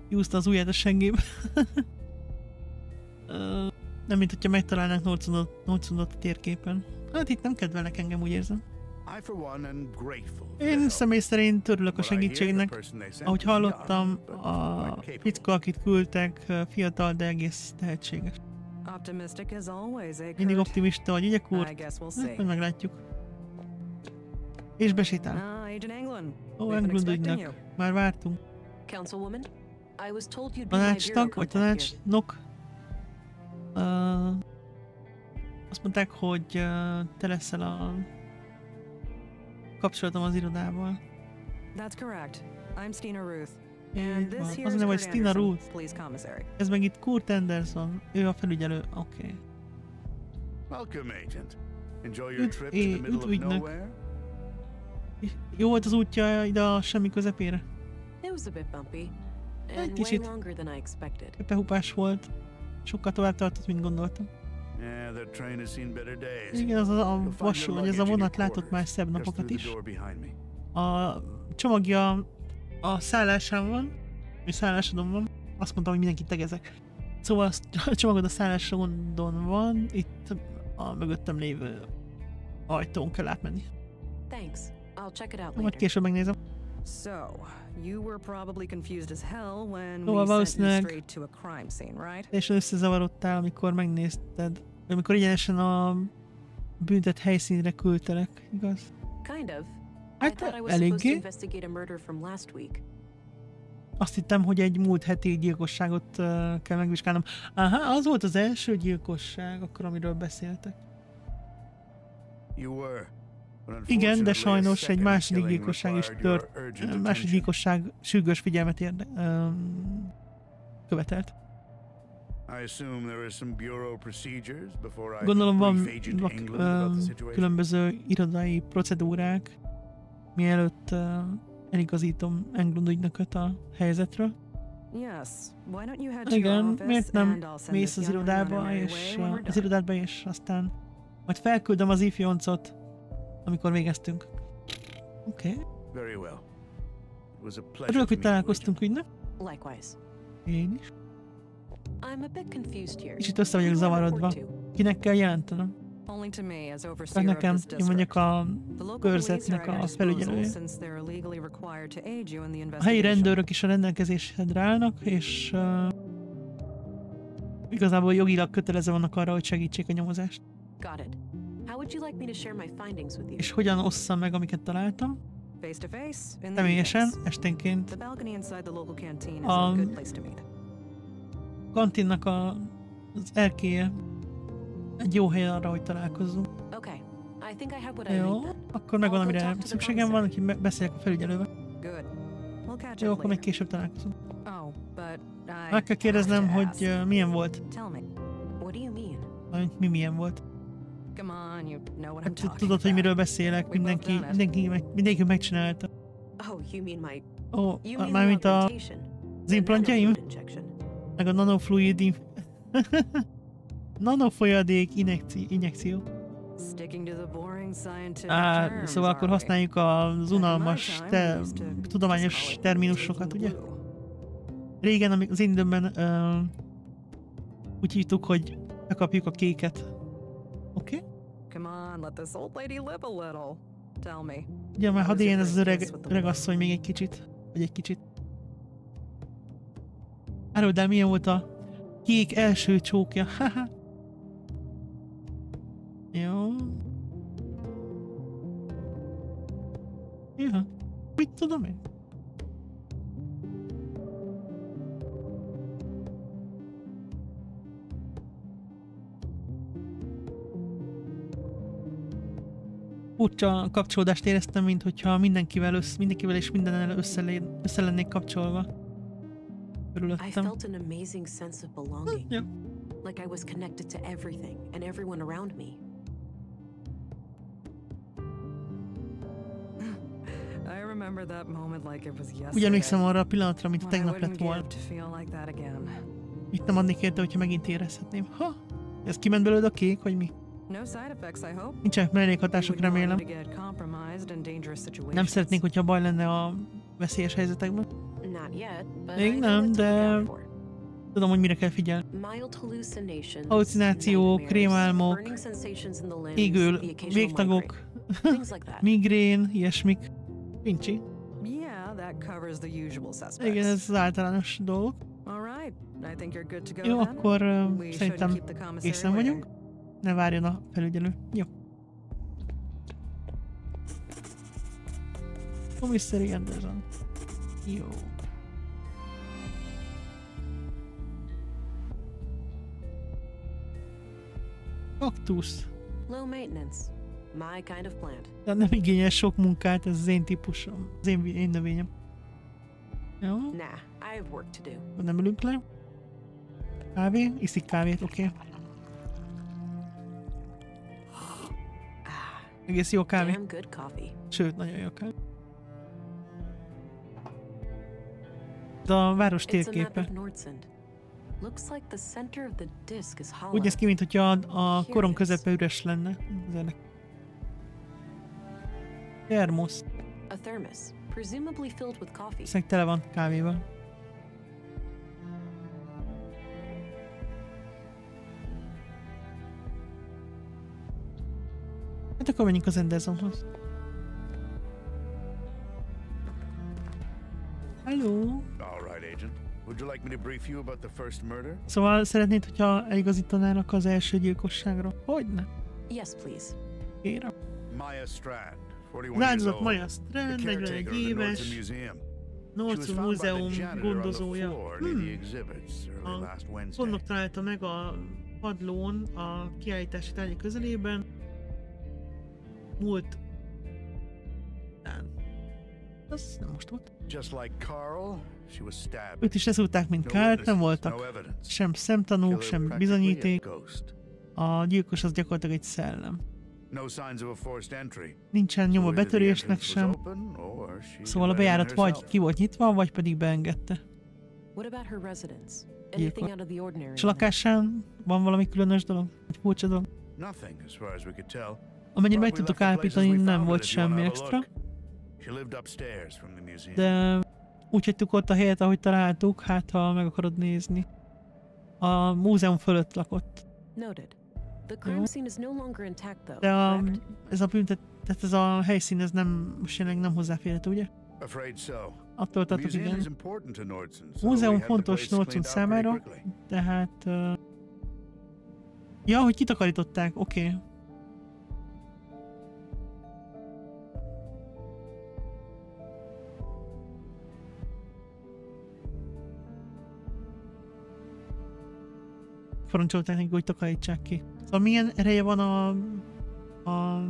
kiúszta az ujját a seggébe. uh, nem mint hogyha megtalálnánk Nordsundot, Nordsundot a térképen. Hát itt nem kedvelnek engem, úgy érzem. Én személy szerint örülök a segítségnek. Ahogy hallottam, a fickó, akit küldtek, fiatal, de egész tehetséges. Mindig optimista vagy, ugye Kurt? Hát, meg meglátjuk. És besétál. Ó, Englund ügynök. Már vártunk. Tanácstag, vagy tanácsnok? Uh, azt mondták, hogy uh, te leszel a... kapcsolatom az irodával. Én van. Az a neve, hogy Stina Ruth. Ez meg itt Kurt Anderson. Ő a felügyelő. Oké. Okay. Üdv ügynök. Jó volt az útja ide a semmi közepére. Egy kicsit pehupás volt. Sokkal tovább tartott, mint gondoltam. Igen, az a, a vasúly, ez a vonat látott már szebb napokat is. A csomagja a szállásán van, mi szállásodon van. Azt mondtam, hogy mindenkit tegezek. Szóval a csomagod a szállásodon van, itt a mögöttem lévő ajtón kell átmenni. Majd később megnézem. Szóval valószínűleg teljesen összezavarodtál, amikor megnézted, amikor egyenesen a büntet helyszínre küldtelek, igaz? Hát eléggé. Azt hittem, hogy egy múlt heti gyilkosságot uh, kell megvizsgálnom. Aha, az volt az első gyilkosság, akkor amiről beszéltek. Igen, de sajnos egy második gyilkosság is tört. Második gyilkosság sürgős figyelmet érde, um, követelt. Gondolom van uh, különböző irodai procedúrák, mielőtt uh, eligazítom Englund ügynököt a helyzetről. Igen, miért nem mész az irodába és, uh, az irodába és aztán majd felküldöm az ifjoncot, amikor végeztünk. Oké. Okay. Örülök, hogy találkoztunk, ügynök. Én is. Kicsit össze vagyok zavarodva. Kinek kell jelentenem? Csak nekem, én mondjuk a körzetnek a felügyelője. A helyi rendőrök is a rendelkezésedre állnak, és uh, igazából jogilag kötelező vannak arra, hogy segítsék a nyomozást. És hogyan osszam meg, amiket találtam? Személyesen, esténként. A kantinnak a, az erkélye egy jó hely arra, hogy találkozzunk. Jó, akkor megvan, amire szükségem van, úgyhogy beszéljek a felügyelővel. Jó, akkor még később találkozunk. Meg kell kérdeznem, hogy milyen volt. Mi milyen volt? Hát, tudod, hogy miről beszélek, mindenki, mindenki, mindenki megcsinálta. Ó, oh, mármint a, az implantjaim? Meg a nanofluid inf... nanofolyadék injekció. Á, szóval akkor használjuk az unalmas te, tudományos terminusokat, ugye? Régen az én időmben uh, úgy hívtuk, hogy bekapjuk a kéket. Oké? Okay? Ugye már hadd éljen ez az öreg, öreg asszony még egy kicsit. Vagy egy kicsit. Áruld el, milyen volt a kék első csókja? Haha. Jó. Jó. Mit tudom én? Furcsa kapcsolódást éreztem, mint hogyha mindenkivel, össz, mindenkivel és mindennel össze lennék kapcsolva. Körülöttem. Ja. Úgy emlékszem arra a pillanatra, mint tegnap lett volt. Mit nem adnék érte, hogyha megint érezhetném. Ha? Ez kiment belőled a kék, vagy mi? No side effects, I hope. Nincsenek mellékhatások, remélem. Nem szeretnék, hogyha baj lenne a veszélyes helyzetekben. Még nem, de tudom, hogy mire kell figyelni. Hallucinációk, krémálmok, égő végtagok, migrén, ilyesmik. Fincsi. Igen, ez az általános dolog. Jó, akkor uh, szerintem készen vagyunk. Ne várjon a felügyelő. Jó. Komisszeri Anderson. Jó. Kaktusz. De nem igényel sok munkát, ez az én típusom. Az én, én növényem. Jó. Nem ülünk le. Kávé? Iszik kávét, oké. Okay. Egész jó kávé. Sőt, nagyon jó kávé. De a város térképe. Úgy néz ki, mintha a, a korom közepe üres lenne. Termosz. Szerintem tele van kávéval. Hát akkor menjünk az Andersonhoz. Hello. Szóval szeretnéd, hogyha eligazítanának az első gyilkosságra? Hogyne? Yes, please. Kérem. Maya Strand, negyvenegy Maya Strand, negyvenegy éves. Northwood Múzeum gondozója. Hmm. Gondok találta meg a padlón a kiállítási tárgya közelében. Múlt. Nem. Az nem most volt. Őt is leszúrták, mint Carl, nem voltak sem szemtanúk, sem bizonyíték. A gyilkos az gyakorlatilag egy szellem. Nincsen nyoma betörésnek sem, szóval a bejárat vagy ki volt nyitva, vagy pedig beengedte. Gyilkos. És a lakásán van valami különös dolog? Egy furcsa dolog? Amennyire meg tudtuk állapítani, nem volt semmi extra. De úgy hagytuk ott a helyet, ahogy találtuk, hát ha meg akarod nézni. A múzeum fölött lakott. Jó. De a, ez a büntet, tehát ez a helyszín, ez nem, most jelenleg nem hozzáférhető, ugye? Attól tartok, igen. Múzeum fontos Nordsund számára, tehát... Uh... Ja, hogy kitakarították, oké. Okay. Parancsolták neki, hogy takarítsák ki. Szóval milyen ereje van a, a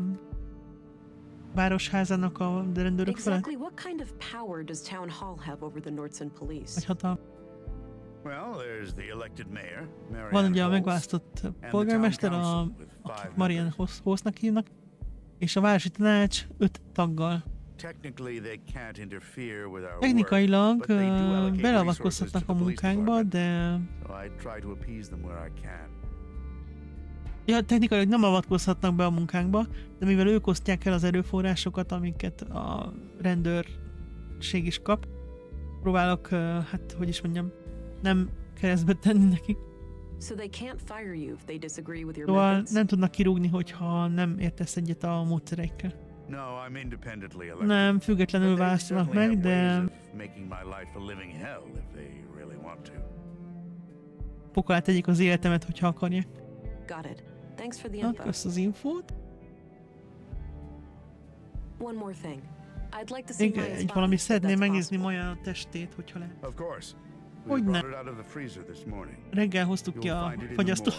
városházának a rendőrök felett? Vagy hatalma? Van ugye a megválasztott polgármester, a, akit Marian Hossznak hívnak, és a városi tanács öt taggal. Technikailag uh, beleavatkozhatnak a munkánkba, de... Ja, technikailag nem avatkozhatnak be a munkánkba, de mivel ők osztják el az erőforrásokat, amiket a rendőrség is kap, próbálok, uh, hát, hogy is mondjam, nem keresztbe tenni nekik. Szóval nem tudnak kirúgni, hogyha nem értesz egyet a módszereikkel. Nem, függetlenül választanak meg, de... Pokolát tegyék az életemet, hogyha akarják. Na, kösz az infót. Még egy valami, szeretném megnézni Maya a testét, hogyha lehet. Hogyne. Reggel hoztuk ki a fagyasztót.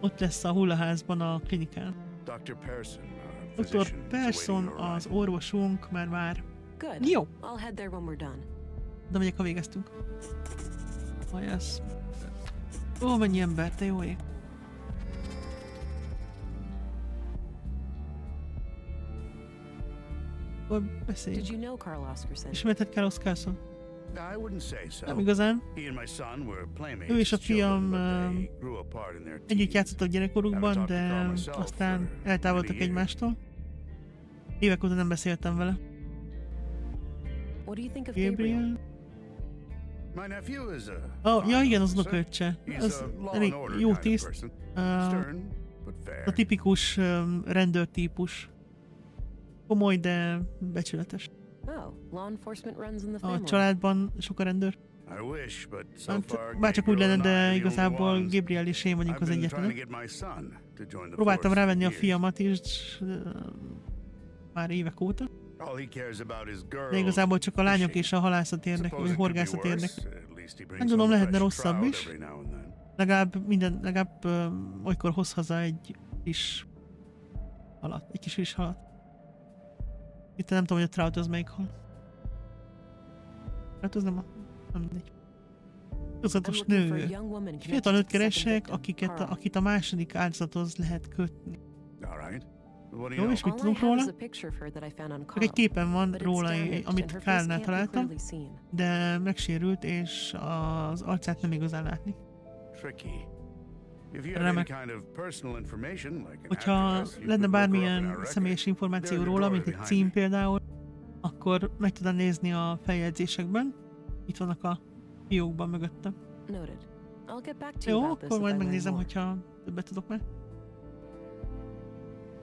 Ott lesz a hullaházban a klinikán. doktor Pearson, az orvosunk már vár. Jó! De megyek, ha végeztünk. Vajász. Ó, mennyi ember, te jó ég. Beszéljük. Ismerted Carl Oscarsson? I wouldn't say so. Nem igazán. Ő és a fiam együtt játszottak gyerekkorukban, de aztán eltávolodtak egymástól. Évek óta nem beszéltem vele. Gabriel? Oh, ja igen, az unoköccse. Ez elég jó tiszt. A tipikus rendőrtípus. Komoly, de becsületes. A családban sok a rendőr. Bárcsak úgy lenne, de igazából Gabriel és én vagyunk az egyetlenek. Próbáltam rávenni a fiamat is már évek óta. De igazából csak a lányok és a halászat érdekli, vagy horgászat érdekli. Nem tudom, lehetne rosszabb is. Legalább minden, legalább uh, olykor hoz haza egy kis halat. Egy kis friss halat. Itt nem tudom, hogy a trout az melyik hal. Hát az nem a... nem mindegy. Tudatos nő. Fiatal nőt keresek, akiket a, akit a második áldozathoz lehet kötni. Jó, és mit tudunk róla? Csak egy képen van róla, amit Kárnál találtam, de megsérült, és az arcát nem igazán látni. Remek. Hogyha lenne bármilyen személyes információ róla, mint egy cím például, akkor meg tudod nézni a feljegyzésekben. Itt vannak a fiókban mögöttem. Jó, akkor majd megnézem, hogyha többet tudok már.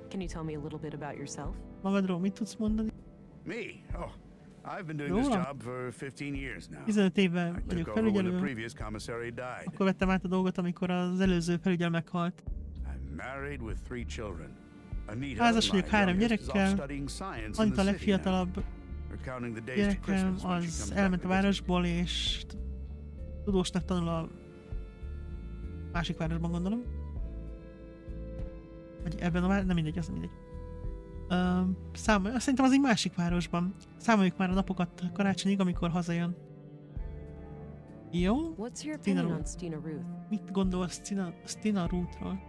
Can you tell me a little bit about yourself? Magadról mit tudsz mondani? Me? Oh, I've been doing this job for fifteen years now. tizenöt éve vagyok felügyelő. Akkor vettem át a dolgot, amikor az előző felügyelő meghalt. Házas vagyok három gyerekkel. Anita a legfiatalabb gyerekem, az elment a városból, és tudósnak tanul a másik városban, gondolom. Vagy ebben a vár... nem mindegy, az nem mindegy. Uh, számol... Szerintem az egy másik városban. Számoljuk már a napokat karácsonyig, amikor hazajön. Jó? Stina Ruth. Mit gondolsz Stina Ruthról?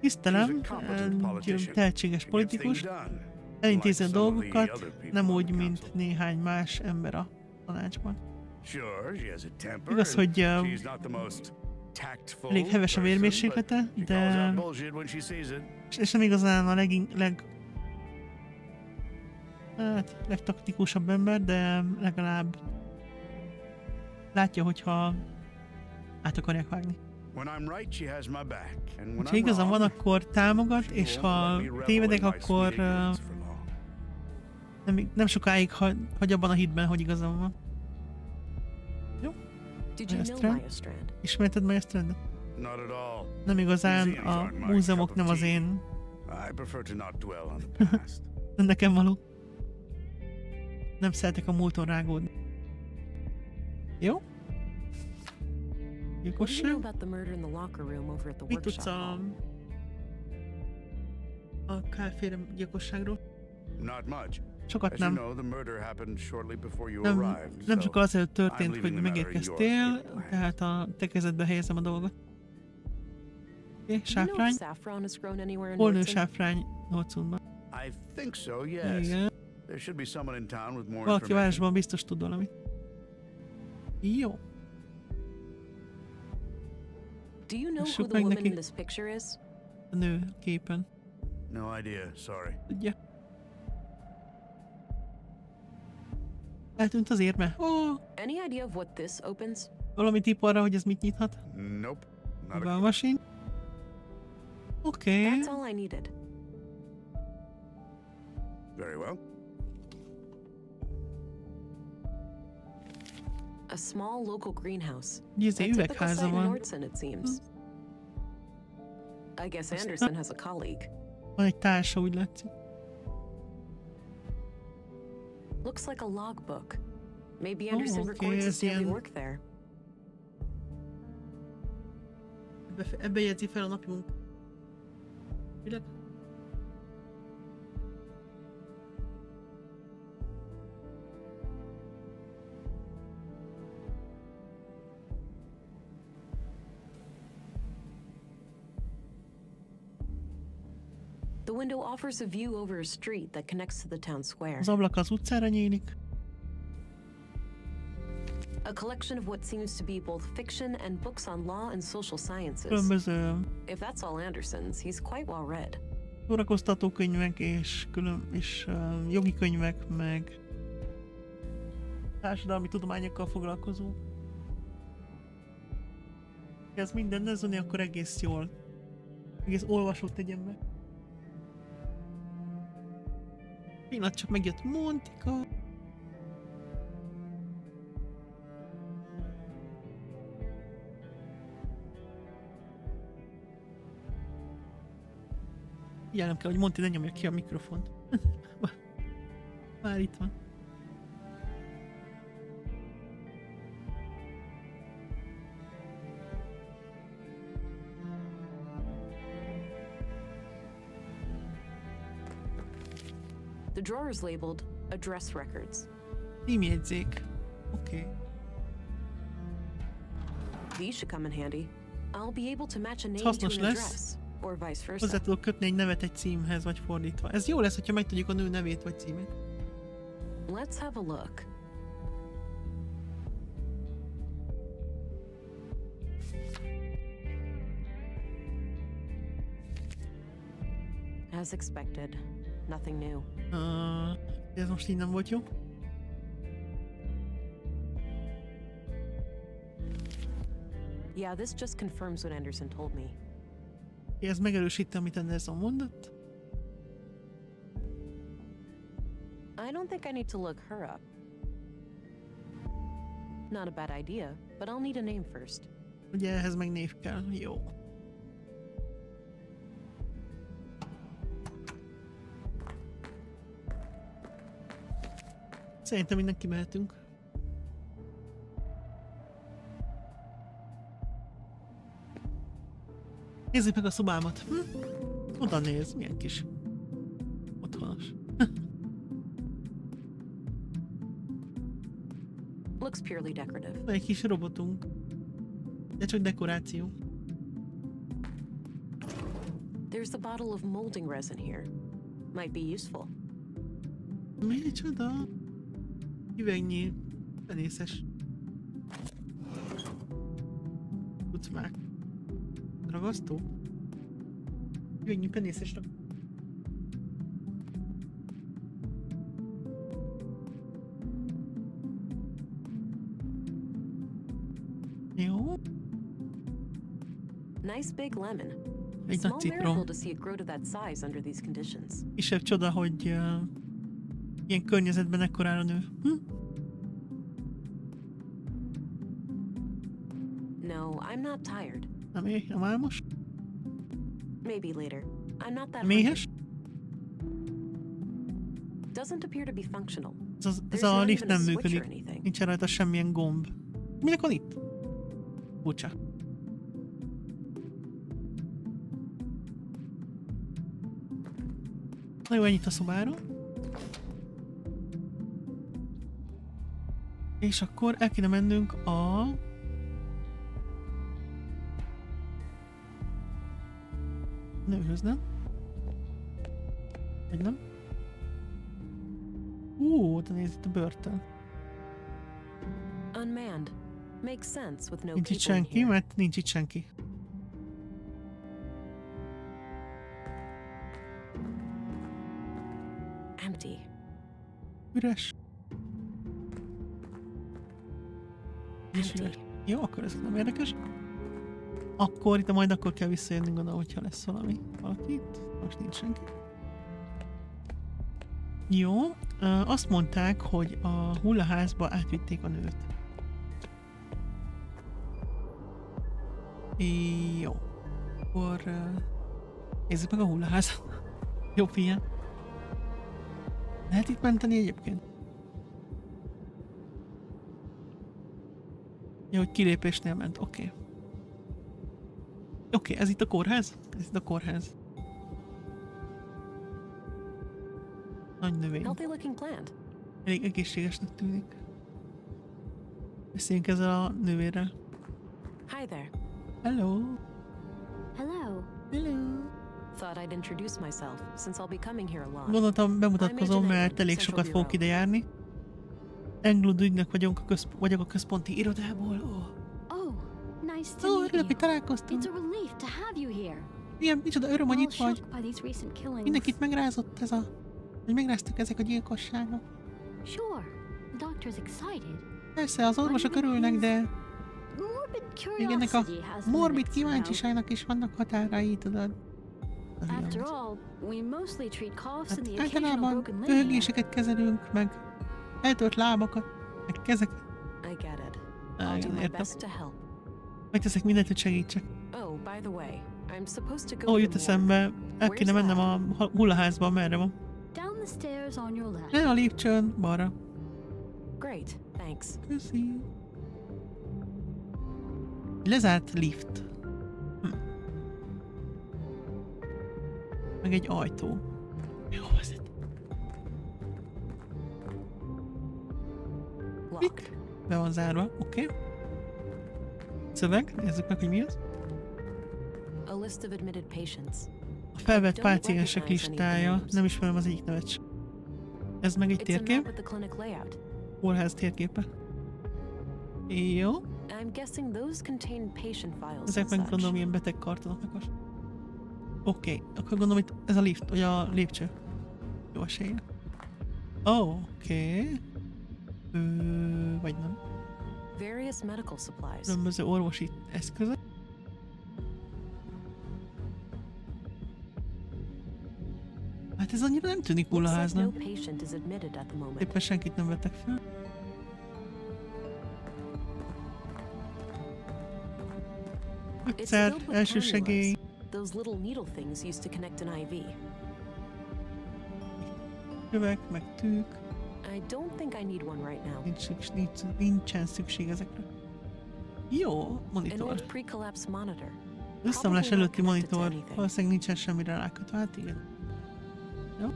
Tisztelem, egy tehetséges politikus. Elintézi a dolgokat, nem úgy, mint néhány más ember a tanácsban. Igaz, hogy... Uh, elég heves a vérmérséklete, de... és nem igazán a legin... leg... hát, legtaktikusabb ember, de legalább... látja, hogyha... át akarják vágni. Ha igazán van, akkor támogat, és ha tévedek, akkor... Uh, nem, nem sokáig hagy, hagy abban a hitben, hogy igazam van. Maya Strand? Ismerted Maya Strandet? Nem igazán, a múzeumok nem az én. Nem nekem való. Nem szeretek a múlton rágódni. Jó? Gyilkosság? Mit tudsz a... a kávéféle gyilkosságról? Sokat nem. Nem, nem sokkal azelőtt történt, hogy megérkeztél, tehát a te kezedbe helyezem a dolgot. Oké, okay, sáfrány. Hol nő sáfrány Nordsundban? Igen. Valaki városban biztos tud valamit. Jó. Lássuk meg neki. A nő képen. Tudja. Eltűnt az érme. Oh. Valami tipp arra, hogy ez mit nyithat? Nope. Nope. Oké. Okay. Well. Ez egy üvegháza van. Van egy társa, úgy látszik. Looks like a logbook. Maybe Anderson oh, okay. records his daily work there. Ebbe jegyzi fel a napi munkát. The window offers a view over a street that connects to the town square. Az ablak az utcára nyílik. a collection of what seems to be both fiction and books on law and social sciences. If that's all Anderson's, he's quite well read. Szórakoztató könyvek és, külön, és uh, jogi könyvek, meg társadalmi tudományokkal foglalkozó. Ez minden nezoni, akkor egész jól. Egész olvasót tegyen meg. Pillanat, csak megjött Montika. Figyelnem kell, hogy Monti ne nyomja ki a mikrofont. Már itt van. The drawer is labeled address records. Címjegyzék. Okay. These should come in handy. I'll be able to match a name to an address, or vice versa. Hozzá tudok kötni egy nevet egy címhez, vagy fordítva. Ez jó lesz, hogyha megtudjuk a nő nevét vagy címét. Let's have a look. As expected, nothing new. Uh, ez most így nem volt jó. Yeah, this just confirms what Anderson told me. Ez megerősíti, amit Anderson mondott. I don't think I need to look her up. Not a bad idea, but I'll need a name first. Ugye ehhez meg név kell, jó. Szerintem mindenki mehetünk. Nézzük meg a szobámat. Hm? Oda néz, milyen kis otthonos. Looks purely decorative. Van egy kis robotunk. De csak dekoráció. There's a bottle of molding resin here. Might be useful. Mi csoda? Üvegnyi fenészes kucmák. Ragasztó? Üvegnyi fenészes ragasztó. Jó. Nice big lemon. Egy nagy citrom. Kisebb csoda, hogy uh, ilyen környezetben ekkorára nő. Hm? No, I'm not tired. Nem éj, nem álmos? Maybe later. I'm not that méhes? Doesn't appear to be functional. Ez, az, ez a lift nem működik. Nincs rajta semmilyen gomb. Minek van itt? Bocsa. Na jó, ennyit a szobáról. És akkor el kéne mennünk a... nőhöz, nem? Vagy nem? Hú, de nézd itt a börtön. Nincs itt senki, mert nincs itt senki. Üres. Jó, akkor ez nem érdekes. Akkor itt majd akkor kell visszajönnünk oda, hogyha lesz valami. Valaki itt? Most nincs senki. Jó, azt mondták, hogy a hullaházba átvitték a nőt. Jó. Akkor nézzük meg a hullaházat. Jó, figyelj. Lehet itt menteni egyébként? Jó, hogy kilépésnél ment, oké. Okay. Oké, okay, ez itt a kórház? Ez itt a kórház. Nagy növény. Elég egészségesnek tűnik. Beszéljünk ezzel a nővérrel. Hi there. Hello. Hello. Hello. Thought I'd introduce myself, since I'll be coming here a lot. Gondoltam, bemutatkozom, mert elég sokat fogok ide járni. Englund ügynek vagyunk a közp vagyok a központi irodából. Oh, oh nice to oh, meet you. It's a relief to have you here. Igen, micsoda öröm, hogy itt vagy. Mindenkit megrázott ez a... hogy megráztak ezek a gyilkosságok. Sure, the doctor's excited. Persze, az orvosok örülnek, de... még ennek a morbid kíváncsiságnak is vannak határai, tudod. Hát általában köhögéseket kezelünk, meg eltört lábakat, meg kezeket. Értem. Megteszek mindent, hogy segítsek. Ó, jut eszembe, el kéne mennem a hullaházba, merre van. Len a lépcsőn, balra. Köszi. Lezárt lift. Hm. Meg egy ajtó. Jó, vezet. Itt be van zárva, oké. Okay. Szöveg, nézzük meg, hogy mi az. A felvett páciensek listája, nem ismerem az egyik nevet sem. Ez meg egy térkép. Kórház térképe. Jó. Ezek meg gondolom ilyen beteg kartonoknak az. Oké, okay. Akkor gondolom, hogy ez a lift, vagy a lépcső. Jó esélye. Oh, oké. Okay. Vagy nem. Különböző orvosi eszközök. Hát ez annyira nem tűnik hullaháznak. Éppen senkit nem vettek fel. Ötszer, első segély. Kövek, meg tűk. Nincs szükség, nincsen szükség ezekre. Jó, monitor. Összeomlás előtti monitor. Valószínűleg nincsen semmire rákötve. Hát igen. No?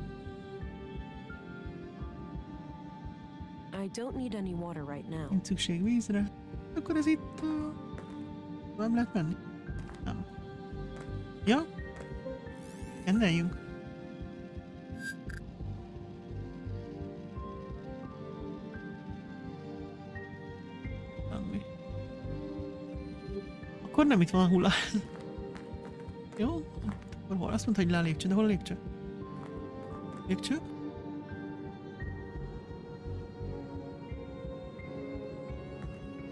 I don't need any water right now. Nincs szükség vízre. Akkor ez itt... Uh, nem lehet menni? Nem. Ja? Endeljünk. Semmi. Akkor nem itt van a hullaházban. Jó? Akkor hol? Azt mondta, hogy le a lépcső, de hol a lépcső? Lépcső?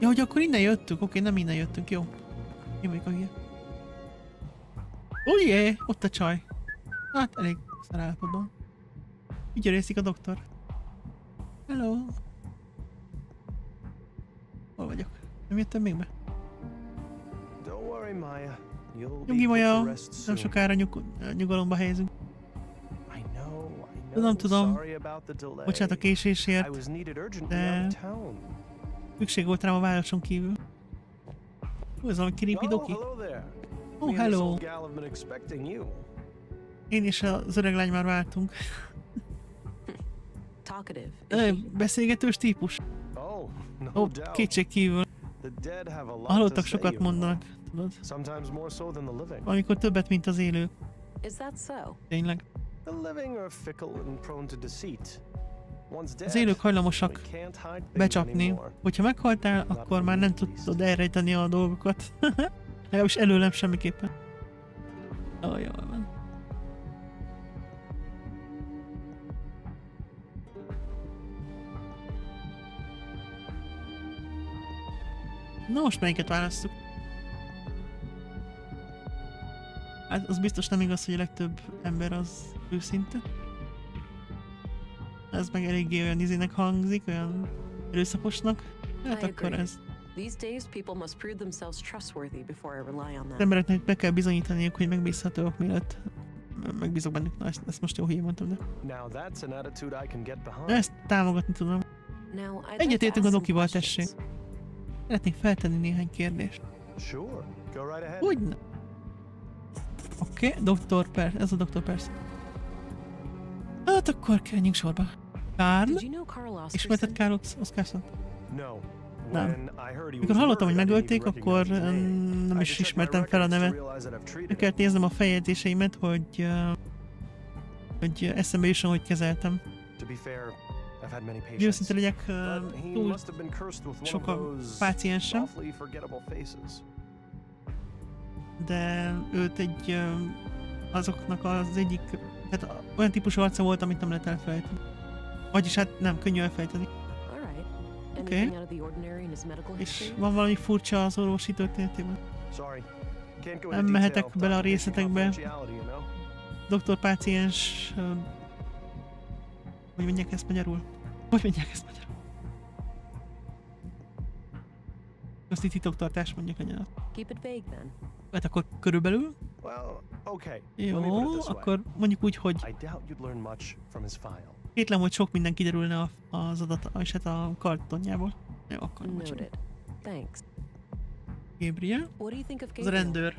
Ja, hogy akkor innen jöttünk, oké, nem innen jöttünk, jó. Jó, még a hülye. Oh, yeah! Ott a csaj. Hát, elég szar állapotban. Ügyelészik a doktor. Hello. Hol vagyok? Nem jöttem még be. Nyugi, Maya, nem sokára nyug nyugalomba helyezünk. Tudom, tudom, bocsánat a késésért, de szükség volt rám a városon kívül. Hú, ez valami kiripidoki? Oh, hello! Én és az öreg lány már vártunk. Beszélgetős típus? Ó, kétség kívül. A halottak sokat mondanak, tudod? Amikor többet, mint az élők. Tényleg. Az élők hajlamosak becsapni. Hogyha meghaltál, akkor már nem tudod elrejteni a dolgokat. Legalábbis előlem semmiképpen. Ó, jól van. Na most melyiket választjuk? Hát az biztos nem igaz, hogy a legtöbb ember az őszinte. Ez meg eléggé olyan izének hangzik, olyan erőszaposnak. Hát akkor ez. Az embereknek be kell bizonyítaniuk, hogy megbízhatóak, mielőtt megbízok bennük. Na, ezt, ezt most jó hülye mondtam, de... de ezt támogatni tudom. Egyetértünk a Dokival, tessék. Szeretnék feltenni néhány kérdést. Hogyne? Oké, okay, doktor Pearson, ez a doktor Pearson. Hát akkor kerüljünk sorba. Carl? Ismerted Carl Oscarssont? Nem. Mikor hallottam, hogy megölték, akkor nem is ismertem fel a nevet. Meg kellett néznem a feljegyzéseimet, hogy... hogy eszembe jusson, hogy kezeltem. Biorąc jak sok páciense, de őt egy azoknak az egyik, tehát olyan típusú arca volt, amit nem lehet elfelejteni. Vagyis hát nem, könnyű elfelejteni. Oké. Okay. És van valami furcsa az orvosi történetében? Nem mehetek bele a részletekbe. doktor páciens... Hogy mondják ezt magyarul? Hogy mondják ezt magyarul? Közti titoktartás mondjuk anyának. Hát akkor körülbelül? Jó, akkor mondjuk úgy, hogy... Kétlem, hogy sok minden kiderülne az adat, és hát a kartonjából. Jó, akkor Gabriel? Az a rendőr.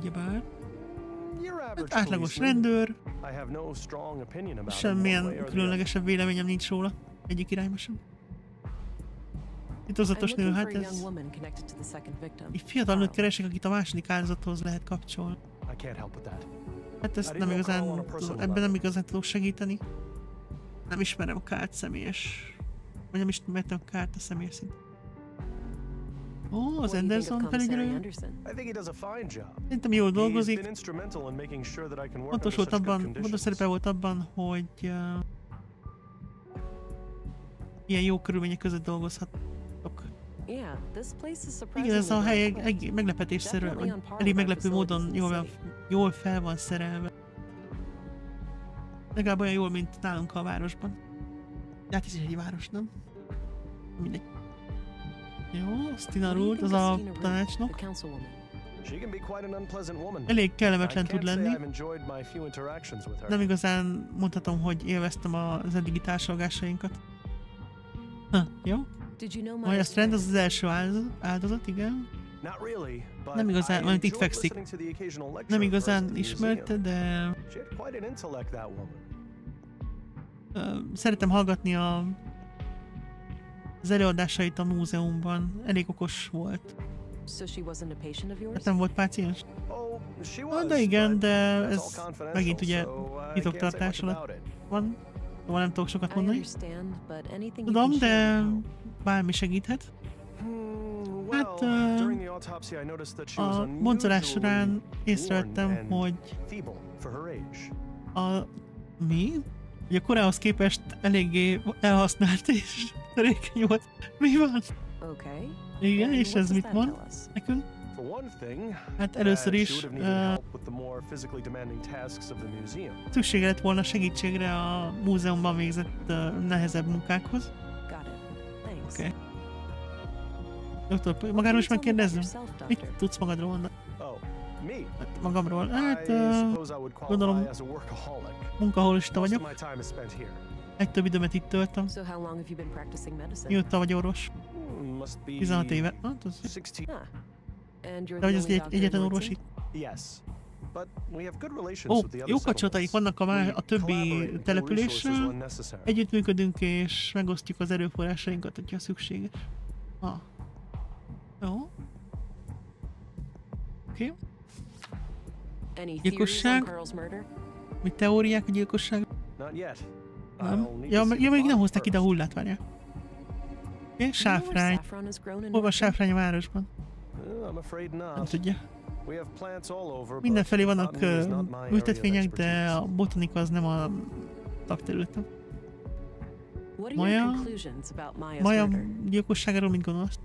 Ugyebár. Hát átlagos rendőr. Semmilyen különlegesebb véleményem nincs róla. Egyik irányba sem. Titokzatos nő, hát ez... Egy fiatal nőt keresek, akit a második áldozathoz lehet kapcsolni. Hát ezt nem igazán, ebben nem igazán tudok segíteni. Nem ismerem a kárt személyes... Vagy nem ismertem a kárt a személyes szint. Ó, oh, az Anderson felügyelő? Szerintem jól dolgozik. Fontos volt abban, fontos szerepe volt abban, hogy... Uh, ilyen jó körülmények között dolgozhatok. Igen, ez a hely egy meglepetésszerű, elég meglepő módon jól, jól fel van szerelve. Legalább olyan jól, mint nálunk a városban. De hát ez egy város, nem? Mindegy. Jó, Stina Ruth, az a tanácsnok. Elég kellemetlen tud lenni. Nem igazán mondhatom, hogy élveztem az eddigi társalgásainkat. Ha, jó. Maya Strand az az első áldozat, igen. Nem igazán, majd itt fekszik. Nem igazán ismerte, de... Szeretem hallgatni a... az előadásait a múzeumban. Elég okos volt. Hát nem volt páciens? De igen, de ez megint ugye titoktartás alatt van. Szóval nem tudok sokat mondani. Tudom, de bármi segíthet. Hát a boncolás során észrevettem, hogy a mi? Ugye a korához képest eléggé elhasznált és törékeny volt. Mi van? Igen, és ez mit mond nekünk? Hát először is uh, szüksége lett volna segítségre a múzeumban végzett uh, nehezebb munkákhoz. Oké. Okay. Doktor, magáról is megkérdezem? Mit tudsz magadról mondani? Hát magamról? Hát uh, gondolom munkaholista vagyok. Egy több időmet itt töltöm. Mióta vagy orvos? tizenhat éve. Hát, az... De hogy az egy egyetlen orvosi? Ó, jó kapcsolataik vannak a, a többi településről. Együttműködünk és megosztjuk az erőforrásainkat, hogyha szükséges. Ah. Jó. Oké. Okay. Gyilkosság? Mi teóriák a gyilkosság? Nem. Ja, ja, még nem hozták ide a hullát, várjál. Oké, okay. Sáfrány. Hol van sáfrány a városban? Nem tudja. Mindenfelé vannak ültetvények, de a botanika az nem a tagterületem. Maya? Maya gyilkosságáról mit gondolsz?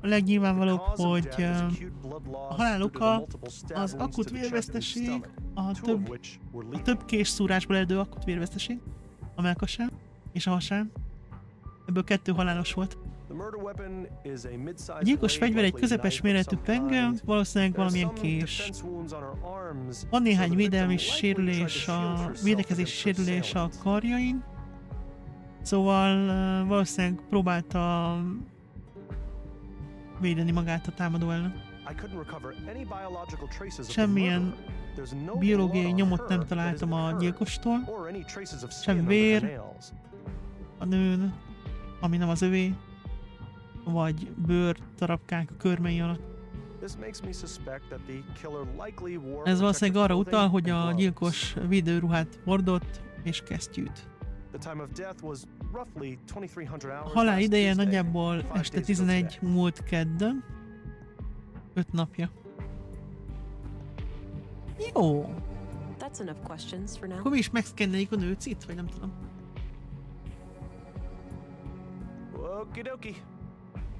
A legnyilvánvalóbb, hogy a halál oka az akut vérveszteség, a több, a több késszúrásból eredő akut vérveszteség, a mellkasán és a hasán. Ebből kettő halálos volt. A gyilkos fegyver egy közepes méretű penge, valószínűleg valamilyen kés. Van néhány védelmi sérülés, a védekezési sérülés a karjain, szóval valószínűleg próbálta védeni magát a támadó ellen. Semmilyen biológiai nyomot nem találtam a gyilkostól, sem vér a nőn, ami nem az övé, vagy bőrtarabkák a körmei alatt. Ez valószínűleg arra utal, hogy a gyilkos védőruhát hordott és kesztyűt. The time of death was roughly twenty-three hundred hours. Halál ideje nagyjából este tizenegy múlt kedden. Öt napja. Jó. That's enough questions for now. Akkor mi is megszkenneljük a nőcit, vagy nem tudom. Okidoki.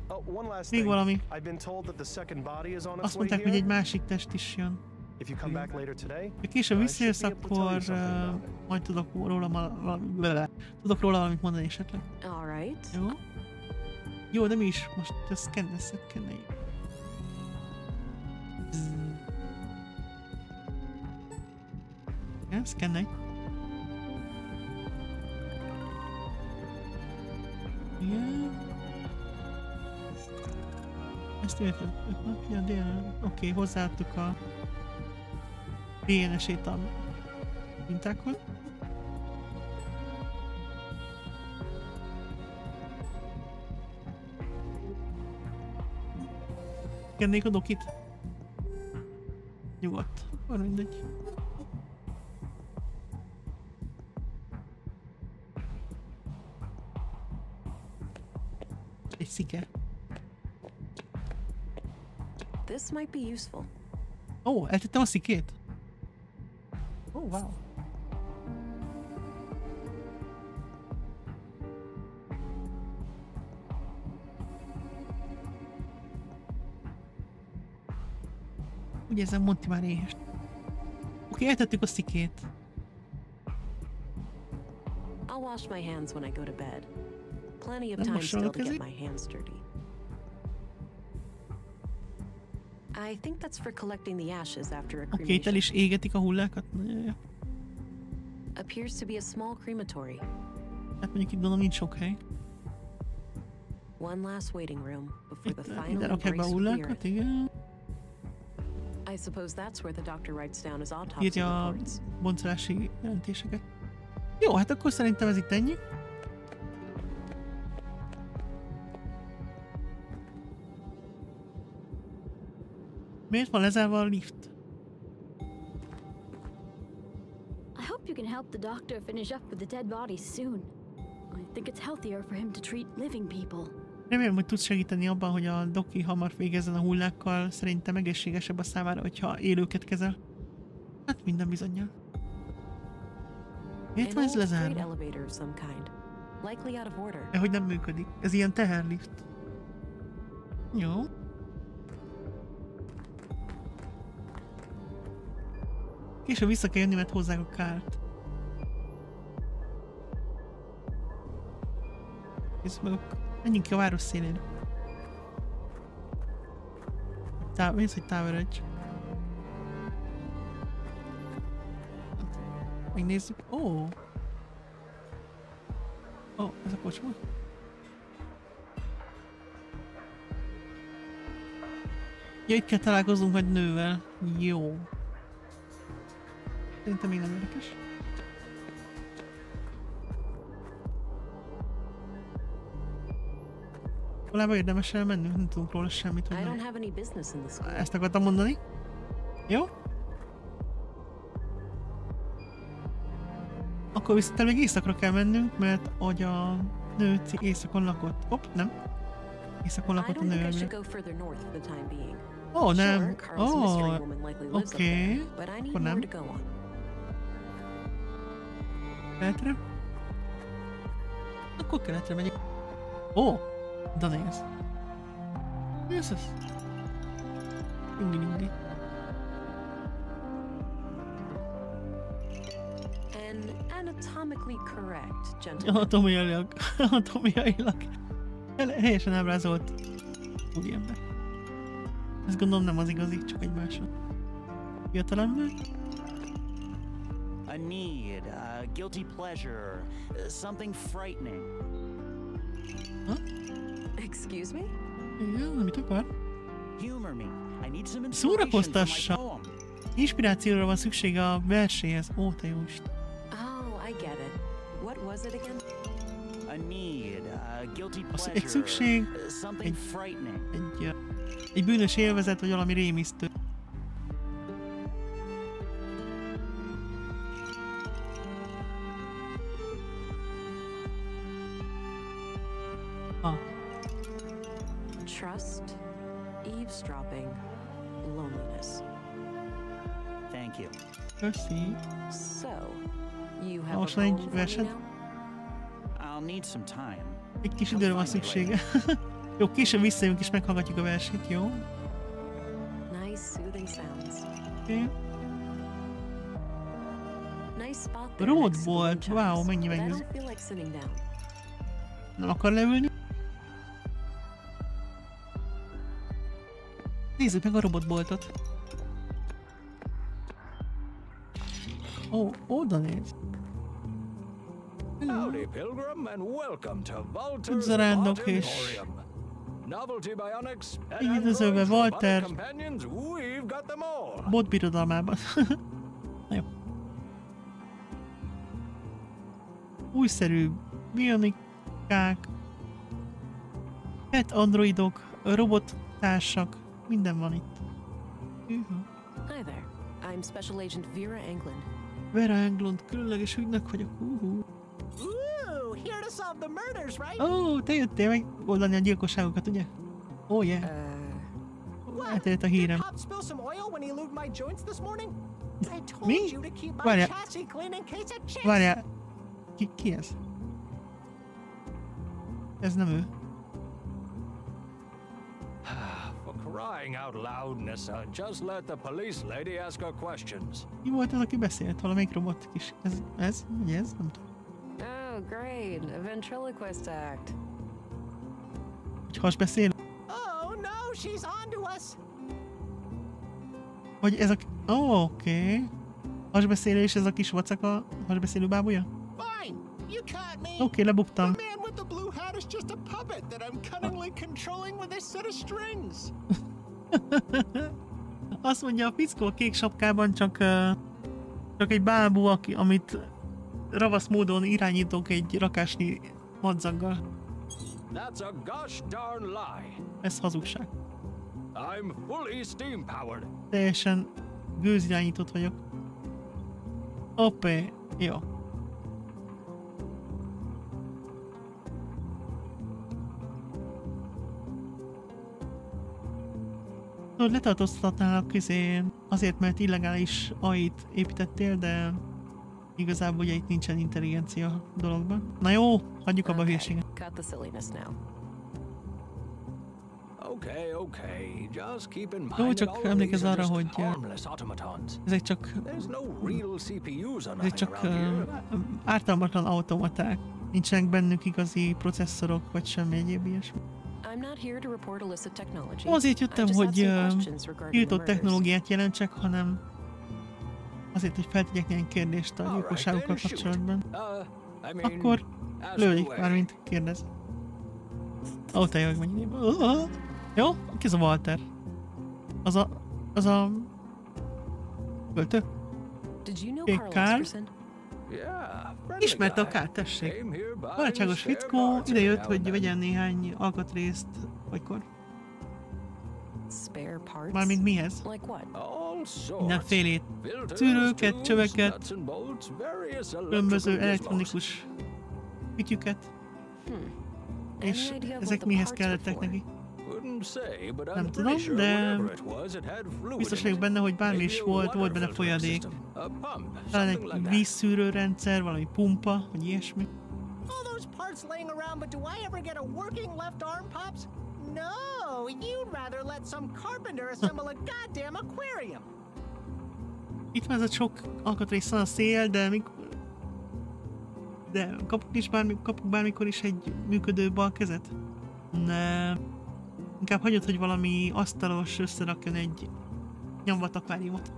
Oh, one last thing. I've been told that the second body is on its way here. Egy másik test is jön. If you come back later today, ha később visszajössz, akkor majd tudok róla valamit tudok róla valamit mondani esetleg. All right. Jó. Jó, de mi is most ezt szkenneljük. Igen, szkenneljük. Igen. Ezt értem. Oké, hozzáadtuk a dé en es-ét a mintákhoz. Kennék a dokit? Nyugodt. Van mindegy. Egy szike. This might be useful. Ó, eltettem a szikét. Oh, wow. Úgy érzem, Monty már éhes. Oké, eltettük a szikét. I'll wash my hands when I go to bed. Plenty of time still to get my hands dirty. I think that's for collecting the ashes after a cremation. Oké, itt el is égetik a hullákat. Appears to be a small crematory. Hát mondjuk itt gondolom nincs sok hely. One last waiting room before the final embrace of the earth. Igen. I suppose that's where the doctor writes down his autopsy reports. Írja a boncolási jelentéseket. Jó, hát akkor szerintem ez itt ennyi. Miért van lezárva a lift? I hope you can help the doctor finish up with the dead bodies soon. I think it's healthier for him to treat living people. Remélem, hogy tudsz segíteni abban, hogy a doki hamar végezzen a hullákkal, szerintem egészségesebb a számára, hogyha élőket kezel. Hát minden bizonnyal. Miért van ez lezárva? De hogy nem működik. Ez ilyen teherlift. Jó. Később vissza kell jönni, mert hozzák a kárt. Menjünk ki a város szélén. Mész, hogy táveredj. Megnézzük. Ó! Oh. Ó, oh, ez a kocsma? Ja, itt kell találkoznunk egy nővel. Jó. Szerintem még nem érdekes. Valóban érdemes elmennünk, nem tudunk róla semmit, hogy nem. Ezt akartam mondani. Jó? Akkor viszont még éjszakra kell mennünk, mert ahogy a nő éjszakon lakott. Hopp, nem. Éjszakon lakott a nő. Ó, nem. Ó, oké. Akkor nem. Keletre? Akkor keletre megyek. Ó! Oh, de nézd! Mi az ez? Mindig, mindig. Anatómiailag. Anatómiailag. Helyesen ábrázolt úriember. Ezt gondolom nem az igazi, csak egy másod. Fiatalember? A need, a guilty pleasure, something frightening. Huh? Excuse me? Yeah, mit akar? Humor me. I need some inspiration. Inspirációra van szükség a verséhez. Ó, te jó Isten. Oh, I get it. What was it again? A need, a guilty pleasure. Egy szükség, something frightening. Egy, egy, egy bűnös élvezet vagy valami rémisztő. Huh. Trust, eavesdropping, loneliness. Thank you. Merci. So, you have a role for me now? I'll need some time. Egy kis időre van szüksége. Jó, később visszajövünk és meghallgatjuk a verset, jó? Nice soothing sounds. Okay. Nice spot there. Road volt. Wow, mennyi megnéz. Nem akar leülni? Nézzük meg a robotboltot. Ó, oda néz. Howdy, pilgrim, and welcome to Walter's Auditorium. Novelty bionics and androids, Walter companions, we've got them all. Bot birodalmában. Na jó. Újszerű bionikák, pet androidok, robottársak, minden van itt. Uh-huh. Hi there, I'm Special Agent Vera Englund. Vera Englund, különleges ügynök vagyok. Uh-huh. Ó, te jöttél megoldani a gyilkosságokat, ugye? Oh, yeah. Elterjedt a hírem. Mi? Várjál. Várjál. Ki, ki ez? Ez nem ő. Mi volt az, aki beszélt? Valamelyik robot kis? Ez? Ez? Ugye ez? Nem tudom. Oh, great! A ventriloquist act. Oh no, she's onto us. Vagy ez a... Oh, oké. Hasbeszélés, ez a kis vacaka hasbeszélő bábúja? Fine, you caught me. Oké, lebuktam. The man with the blue hat is just a puppet that I'm cunningly controlling with a set of strings. Azt mondja, a fickó a kék sapkában csak csak egy bábú, aki, amit ravasz módon irányítok egy rakásnyi madzaggal. Ez hazugság. Teljesen gőzirányított vagyok. Oké, jó. Tudod, letartóztatnálak izén azért, mert illegális á í-t építettél, de igazából ugye itt nincsen intelligencia a dologban. Na jó, hagyjuk abba a hülyeséget. Jó, csak emlékezz arra, hogy ezek csak ezek csak uh, ártalmatlan automaták. Nincsenek bennük igazi processzorok, vagy semmi egyéb ilyesmi. Azért jöttem, hogy uh, tiltott technológiát jelentsek, hanem azért, hogy feltegyek néhány kérdést a gyilkosságokkal kapcsolatban. Akkor lőjék, mármint kérdez. Ó, te jövök mennyi. Jó? Ki az a Walter? Az a... az a... költő? Carl? Ismerte a Carl, tessék. Barátságos fickó, idejött, hogy vegyen néhány alkatrészt, vagykor. Mármint mihez? Mindenfélét. Szűrőket, csöveket, különböző elektronikus kütyüket. És ezek mihez kellettek neki? Nem tudom, de biztos vagyok benne, hogy bármi is volt, volt benne folyadék. Talán egy vízszűrőrendszer, valami pumpa, vagy ilyesmi. No, you'd rather let some carpenter assemble a goddamn aquarium. Itt van ez a sok alkatrészen a szél, de mikor... De kapunk is bármi, kapunk bármikor is egy működő bal kezet? Ne. Inkább hagyod, hogy valami asztalos összerakjon egy nyomvat akváriumot.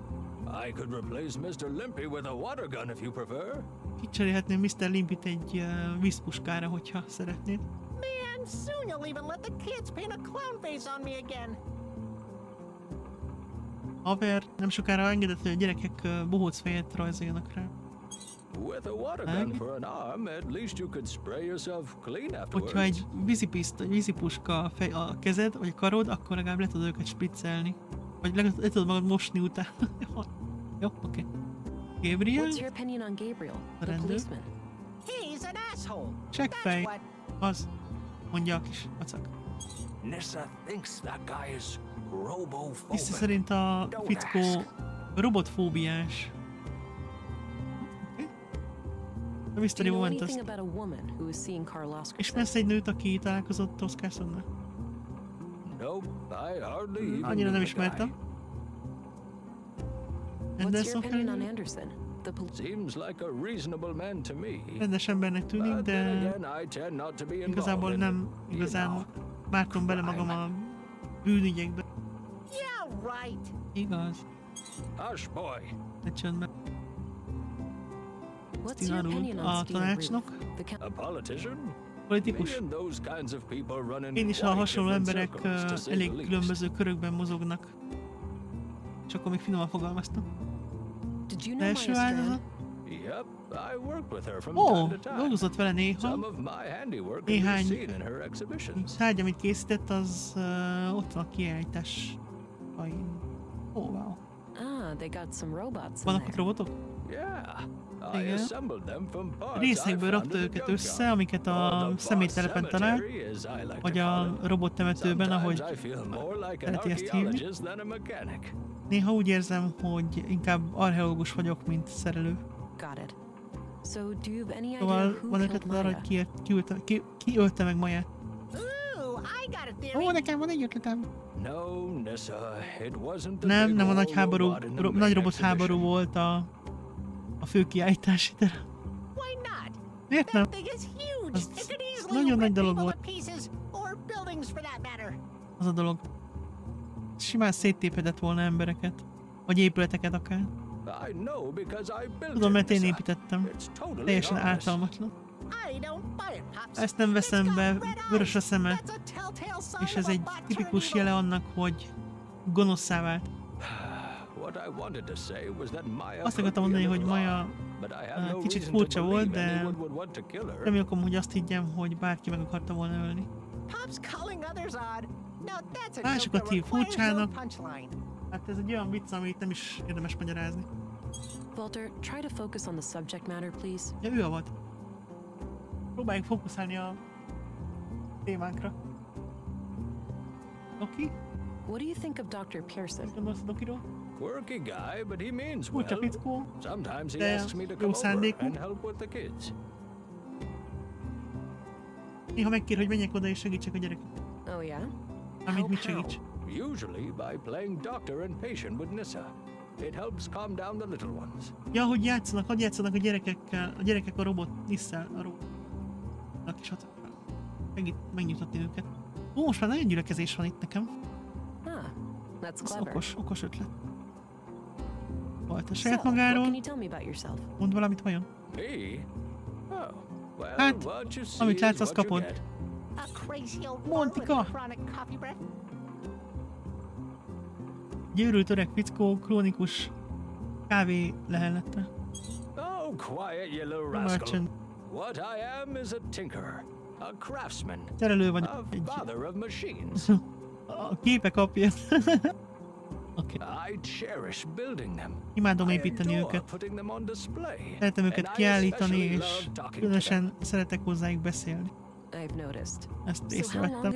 Kicserélhetném miszter Limpit egy uh, vízpuskára, hogyha szeretnéd. Soon you'll even let the kids paint a clown face on me again. Haver, nem sokára engedett, hogy a gyerekek bohóc fejet rajzoljanak rá. Hogyha egy vízipisztoly, egy vízipuska a kezed, vagy a karod, akkor legalább le tudod őket spriccelni. Vagy legalább le tudod magad mosni utána. Jó, oké. Okay. Gabriel? A rendőr? Csekkfej. Az. mondják, és macak. Tisza szerint a fickó robotfóbiás. A biztos, hogy moment azt. Ismersz egy nőt, aki találkozott Oscarssonnal? Annyira nem ismertem. Anderson? Seems like a reasonable man to me. Rendes embernek tűnik, de igazából nem igazán vártam bele magam a bűnügyekbe. Igaz. Ne csöndben. Stina Ruth a tanácsnok. Politikus. Én is a hasonló emberek elég különböző körökben mozognak. És akkor még finoman fogalmaztam. Első áldozat? Ó, dolgozott vele néha. Néhány tárgy, amit készített, az uh, ott van a kiállítás. Ó, oh, wow. Vannak ott robotok? Igen. Részekből rakta őket össze, amiket a személytelepen talált, vagy a robottemetőben, ahogy lehet ezt hívni. Néha úgy érzem, hogy inkább archeológus vagyok, mint szerelő. Szóval van ötleted arra, hogy ki, ki, ki, ki ölte meg Mayát? Ó, nekem van egy ötletem. Nem, nem a nagy háború, ro, nagy robot háború volt a, a fő kiállítási terem. Miért nem? Az nagyon nagy dolog volt. Az a dolog. Simán széttépedett volna embereket, vagy épületeket akár. Tudom, mert én építettem. Teljesen ártalmatlan. Ezt nem veszem be, vörös a szeme, és ez egy tipikus jele annak, hogy gonoszszá vált. Azt akartam mondani, hogy Maya kicsit furcsa volt, de remélem, hogy azt higgyem, hogy bárki meg akarta volna ölni. Másokat hív furcsának. Hát ez egy olyan vicc, amit nem is érdemes magyarázni. Walter, try to focus on the subject matter, please. Ja, ő avat. Próbáljunk fókuszálni a témánkra. Doki? What do you think of doktor Pearson? Gondolsz a Dokiról? Quirky guy, but he means well. Furcsa fickó, de jó szándékú. Néha megkér, hogy menjek oda és segítsek a gyerekeket. Oh, yeah? Amit mit segíts? Ja, hogy játszanak, hogy játszanak a gyerekekkel, a gyerekek a robot Nissával, a robotnak is ott megint megnyugtatni őket. Ó, most már nagyon gyülekezés van itt nekem. Ez okos, okos ötlet. Volt a saját magáról. Mondd valamit vajon? Hát, amit látsz, azt kapod. Montika! Győrült öreg fickó, krónikus kávé lehellette. Merchant. Szerelő vagy egy... A képek apja. Oké. Imádom építeni őket. Szeretem őket kiállítani, és különösen szeretek hozzájuk beszélni. Ezt észrevettem.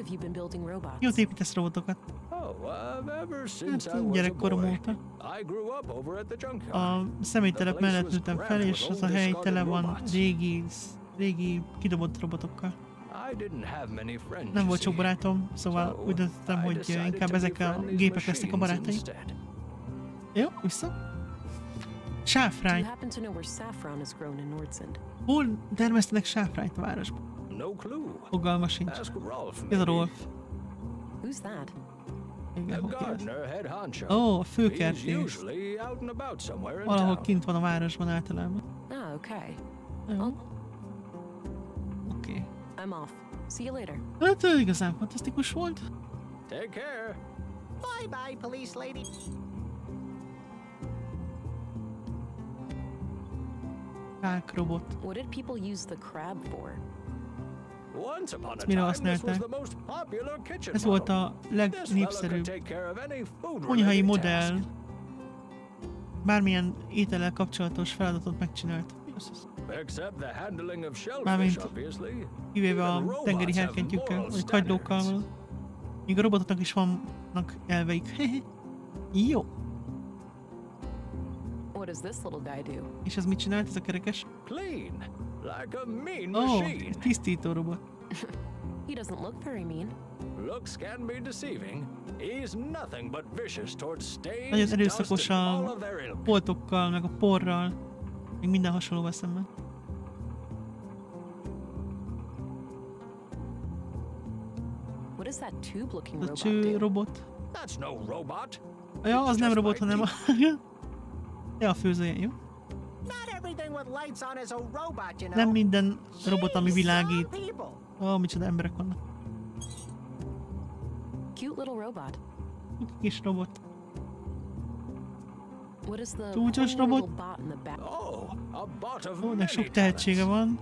Jót építesz robotokat? Hát gyerekkorom óta. A személytelep mellett nőttem fel, és az a hely tele van régi, régi kidobott robotokkal. Nem volt sok barátom, szóval úgy döntöttem, hogy inkább ezek a gépek lesznek a barátaim. Jó, vissza. Sáfrány. Hol termesztenek sáfrányt a városban? Fogalma sincs. Ez a Rolf. Ó, oh, a főkertész. Valahol kint van a városban általában. Oké. Okay. Hát ő igazán fantasztikus volt. Krák robot. Mire használták? Ez volt a legnépszerűbb konyhai modell. Bármilyen étellel kapcsolatos feladatot megcsinált. Except the handling of shellfish, obviously. Kivéve a tengeri herkentjükkel, vagy kagylókkal. Még a robotoknak is vannak elveik. Jó. What does this little guy do? És ez mit csinált, ez a kerekes? Clean, like a mean machine. Oh, tisztító robot. He doesn't look very mean. Looks can be deceiving. He's nothing but vicious towards stains. Nagyon erőszakos a boltokkal, meg a porral, meg minden hasonlóval szemben. What is that tube-looking robot? A tube robot. That's no robot. Ja, az nem robot, hanem a. Ja, a főzője, jó? Nem minden robot, ami világít. Ó, oh, micsoda emberek vannak. Cute little robot. Kis robot. What is the csúcsos robot? Ó, de sok tehetsége van.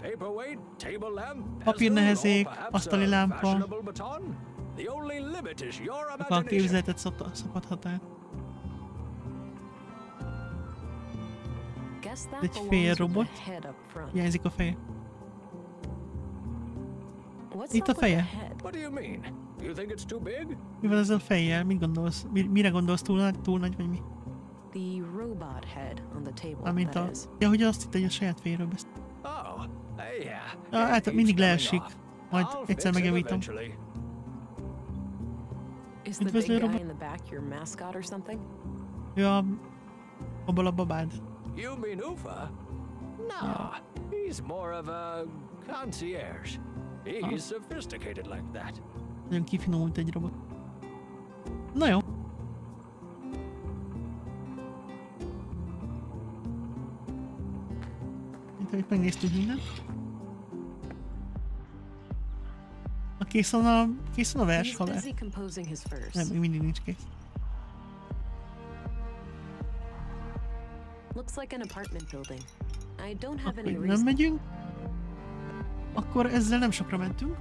Papírnehezék, asztali lámpa. Csak a képzeletet szabadhat el. Egy fél robot. Hiányzik a feje. Itt a feje? Mi van ezzel a fejjel? Mit gondolsz? Mire gondolsz? Túl nagy, túl nagy vagy mi? Amint a... Ja, hogy azt itt egy a saját fejéről beszél. Ah, hát mindig leesik. Majd egyszer megjavítom. Üdvözlő robot? Ő a... abban a babád. Ja. He's sophisticated like that. Nagyon kifinomult egy robot. Na jó. Itt, hogy megnéztük mindent. A kész van a, kész van a vers, haver. Nem, még mindig nincs kész. Akkor nem megyünk. Akkor ezzel nem sokra mentünk.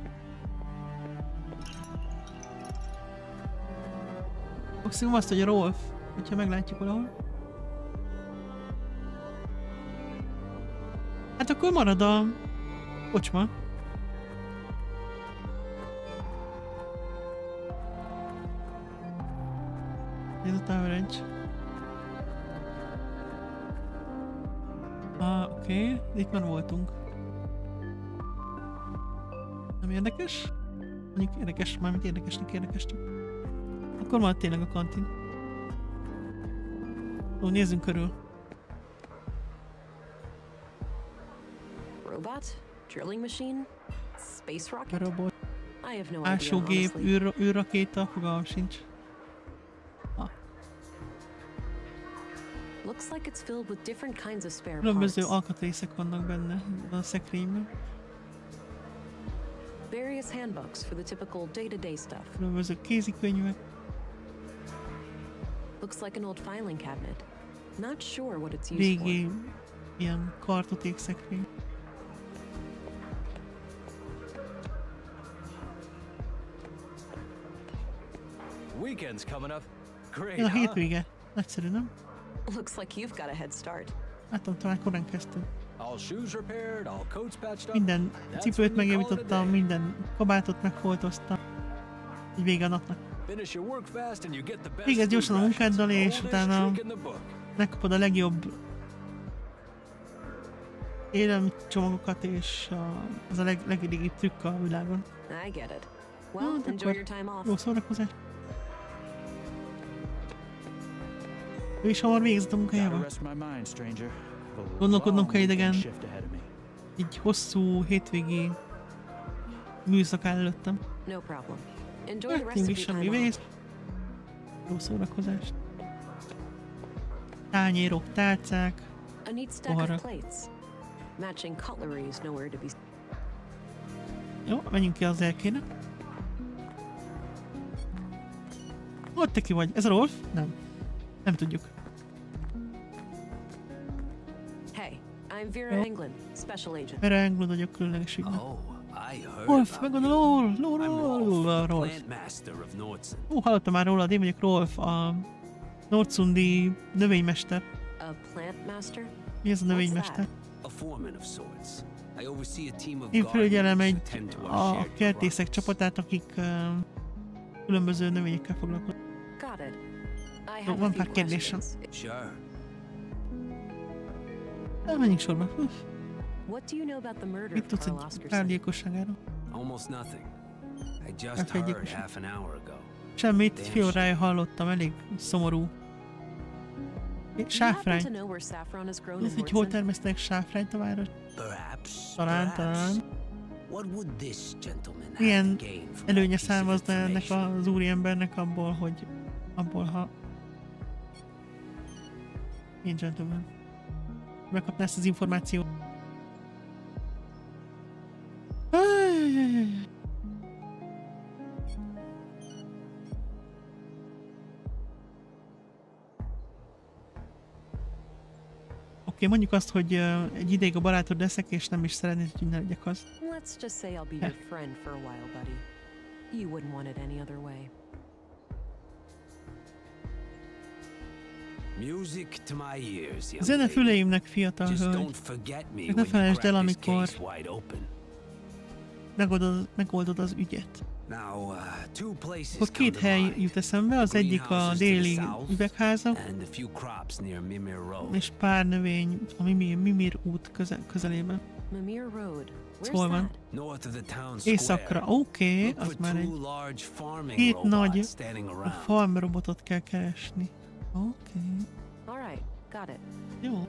Maximum azt, hogy Rolf, hogyha meglátjuk valahol. Hát akkor marad a kocsma. Ez a távorencs. Ah, oké, okay. Itt már voltunk. Nem érdekes? Mondjuk érdekes, mármint érdekesnek érdekesnek. Akkor már tényleg a kantin. Ó, nézzünk körül. Robot, drilling machine, space rocket. Robot. Ásógép, űr, űrrakéta, fogalmam sincs. Ah. Különböző alkatrészek vannak benne, a szekrényben. Various handbooks for the typical day-to-day stuff. Különböző kézikönyvek. Looks like an old filing cabinet. Not sure what it's used for. Régi ilyen kartoték szekrény. Weekend's coming up. Great. A hétvége. Nagyszerű, nem? Looks like you've got a head start. Hát, talán korán kezdtünk. Minden cipőt megjavítottam, minden kabátot megfoltoztam. Így vége a napnak. Végezd gyorsan a munkáddal, és utána megkapod a legjobb élelmcsomagokat, és az a leg, legrégibb trükk a világon. Hát akkor jó szórakozás. Ő is hamar végzett a munkájával. Gondolkodnom kell idegen, így hosszú hétvégi műszakán előttem. Nekünk is semmi vész. Jó szórakozást. Tányérok, tárcák, poharak. Jó, menjünk ki az elkéne. Ott te ki vagy. Ez a Rolf? Nem. Nem tudjuk. I'm Vera Englund, special agent. Vera Englund vagyok, különleges ügynök. Rolf, megmondom, Rolf, Rolf. Ó, hallottam már rólad, én vagyok Rolf, a Nordszundi növénymester. Mi ez a növénymester? a foreman of sorts. I oversee a team of guardians who tend to our shared kertészek csapatát, akik uh, különböző növényekkel foglalkoznak. Got it. I have no, a few questions. Sure. Menjünk sorba. What do you know about the murder of Carl Oscarsson? Almost nothing. I just heard half an hour ago. Semmit, fél órája hallottam, elég szomorú. Sáfrány. Ez, hogy hol termesztenek sáfrányt a város? Talán, talán. Milyen előnye származna ennek az úriembernek abból, hogy abból, ha... Én gentleman. Megkapná ezt az információt. Oké, mondjuk azt, hogy egy ideig a barátod leszek, és nem is szeretnéd, hogy ne legyek az. Let's just say I'll be your friend for a while, buddy. You wouldn't want it any other way. Music to my ears, young lady. Zene füleimnek, fiatal hölgy. Ne felejtsd el, amikor megoldod, megoldod az ügyet. Ott két hely jut eszembe, az egyik a déli üvegháza, és pár növény a Mimir, Mimir út közel, közelében. Hol van? Északra. Oké, okay, az már egy két nagy farm robotot kell keresni. Oké. Okay. Jó.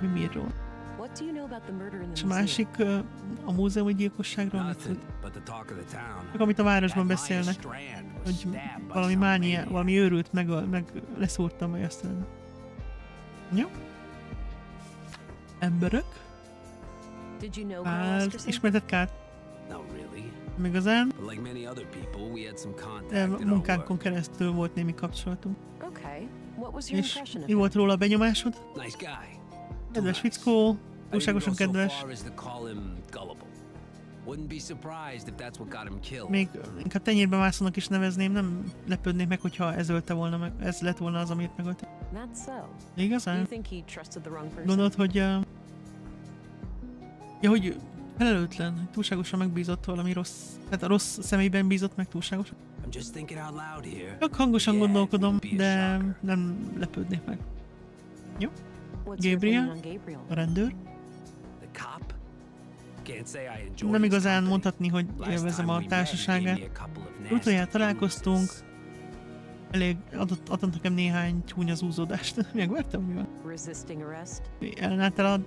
Mimir Road. És a másik uh, a múzeumi gyilkosságról, amit, csak amit a városban beszélnek, hogy valami mánia, valami őrült, meg, meg leszúrtam, vagy azt mondom. Jó. Emberök. Pár ismertet kárt. Nem igazán. De munkánkon keresztül volt némi kapcsolatunk. És mi volt róla a benyomásod? Kedves fickó, túlságosan kedves. Még inkább tenyérbe mászónak is nevezném, nem lepődnék meg, hogyha ez ölte volna meg, ez lett volna az, amit megölte. Igazán? Gondolod, hogy... Uh, ja, hogy felelőtlen, túlságosan megbízott valami rossz... Tehát a rossz személyben bízott meg túlságosan. Csak hangosan gondolkodom, de nem lepődnék meg. Jó? Gabriel, a rendőr. Nem igazán mondhatni, hogy élvezem a társaságát. Utoljára találkoztunk, elég adott, adott nekem néhány csúnya zúzódást. Megvertem, mi van? Ellenálltál a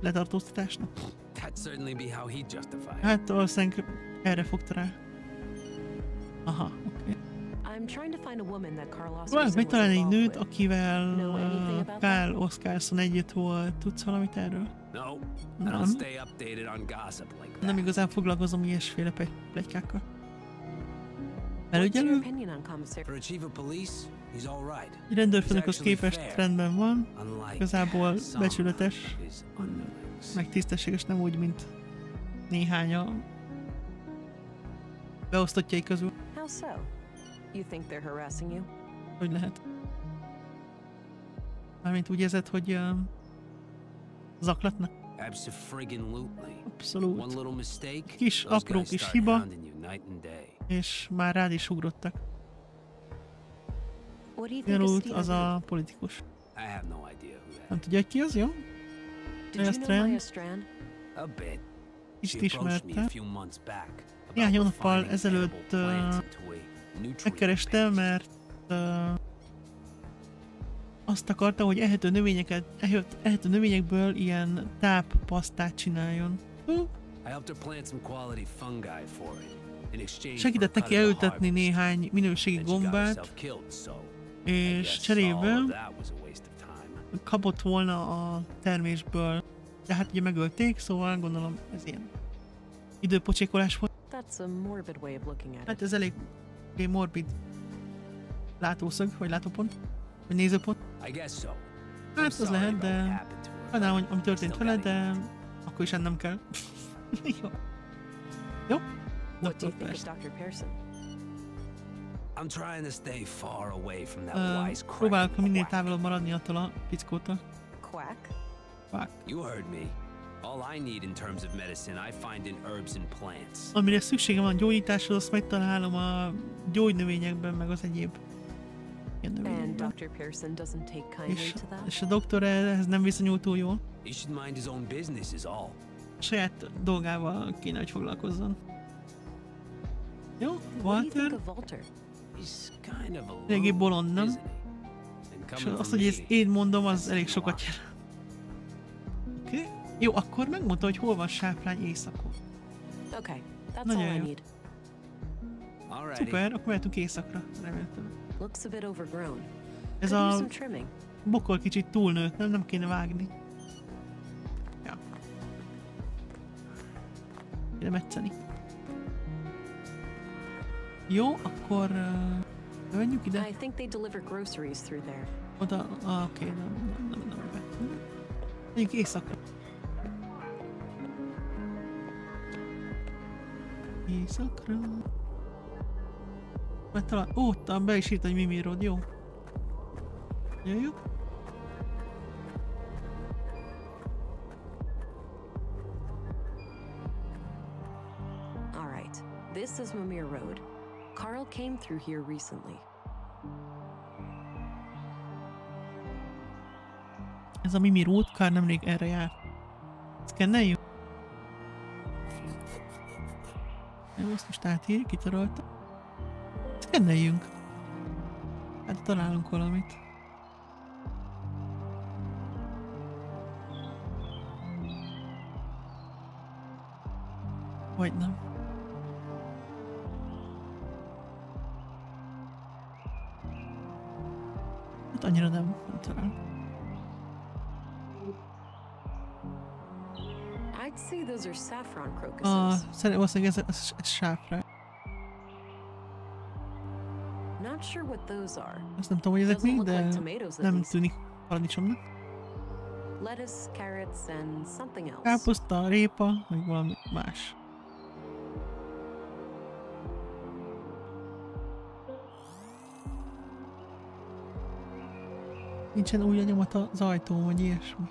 letartóztatásnak? Hát valószínűleg erre fogta rá. Aha, oké. Okay. Próbálok megtalálni egy nőt, akivel uh, Carl Oscarsson együtt volt. Tudsz valamit erről? Nem. Nem igazán foglalkozom ilyesféle pletykákkal. Felügyelő? Egy rendőrfőnökhöz képest rendben van. Igazából becsületes, meg tisztességes, nem úgy, mint néhánya beosztottjai közül. You think they're harassing you? Hogy lehet? Mármint úgy érzed, hogy uh, zaklatnak? Abszolút. Kis, apró kis hiba, és már rád is ugrottak. Ugyanúgy az a politikus. Nem tudja, hogy ki az, jó? Maya Strand? Kicsit ismerte. Néhány hónappal ezelőtt uh, megkereste, mert uh, azt akarta, hogy ehető növényeket, ehető növényekből ilyen táppasztát csináljon. Uh. Segített neki elültetni néhány minőségi gombát, és cserébe kapott volna a termésből. De hát ugye megölték, szóval gondolom ez ilyen időpocsékolás volt. Hát ez elég morbid látószög, vagy látópont, vagy nézőpont. Hát az lehet, de... Sajnálom, hogy ami történt vele, de... Akkor is ennem kell. Jó. Jó? doktor Pearson. I'm trying to stay far away from that uh, wise crack. Próbálok minél távolabb maradni attól a pickótól. Quack. Quack. You heard me. All I need in terms of medicine, I find in herbs and plants. Amire szükségem van gyógyításhoz, azt megtalálom a gyógynövényekben, meg az egyéb ilyen növényekben. And Doctor Pearson doesn't take kindly to that. És a doktor ehhez nem viszonyul túl jól. He should mind his own business is all. Saját dolgával kéne, hogy foglalkozzon. Jó, Walter. Régi bolond, nem? És azt, hogy ezt én mondom, az elég sokat jelent. Oké. Okay. Jó, akkor megmondta, hogy hol van Sáplány északon. Okay, nagyon jó. Szuper, akkor mehetünk északra, reméltem. Ez a bokor kicsit túlnőtt, nem? Nem kéne vágni. Ja. Kéne metszeni. Jó, akkor... Uh, menjünk ide. Oda, ah, oké, okay, nem, nem, nem, nem, nem. Menjünk éjszakra. Éjszakra. Mert talán... Ó, talán be is írt, hogy Mimir Road, jó. Jó, jó. All right. This is Mimir Road. Carl came through here recently. Ez a Mimir út, Carl nemrég erre járt. Ezt kenneljük? Jó, azt most átírjuk, kitaroltam. Ezt kenneljünk. Hát találunk valamit. Vagy nem. Annyira nem, nem talán. Ah, szerintem azt mondja, ez sáfrán. Azt nem tudom, hogy ezek mi, de nem tűnik paradicsomnak. Káposzta, répa, meg valami más. Nincsen új nyomat az ajtón, vagy ilyesmi.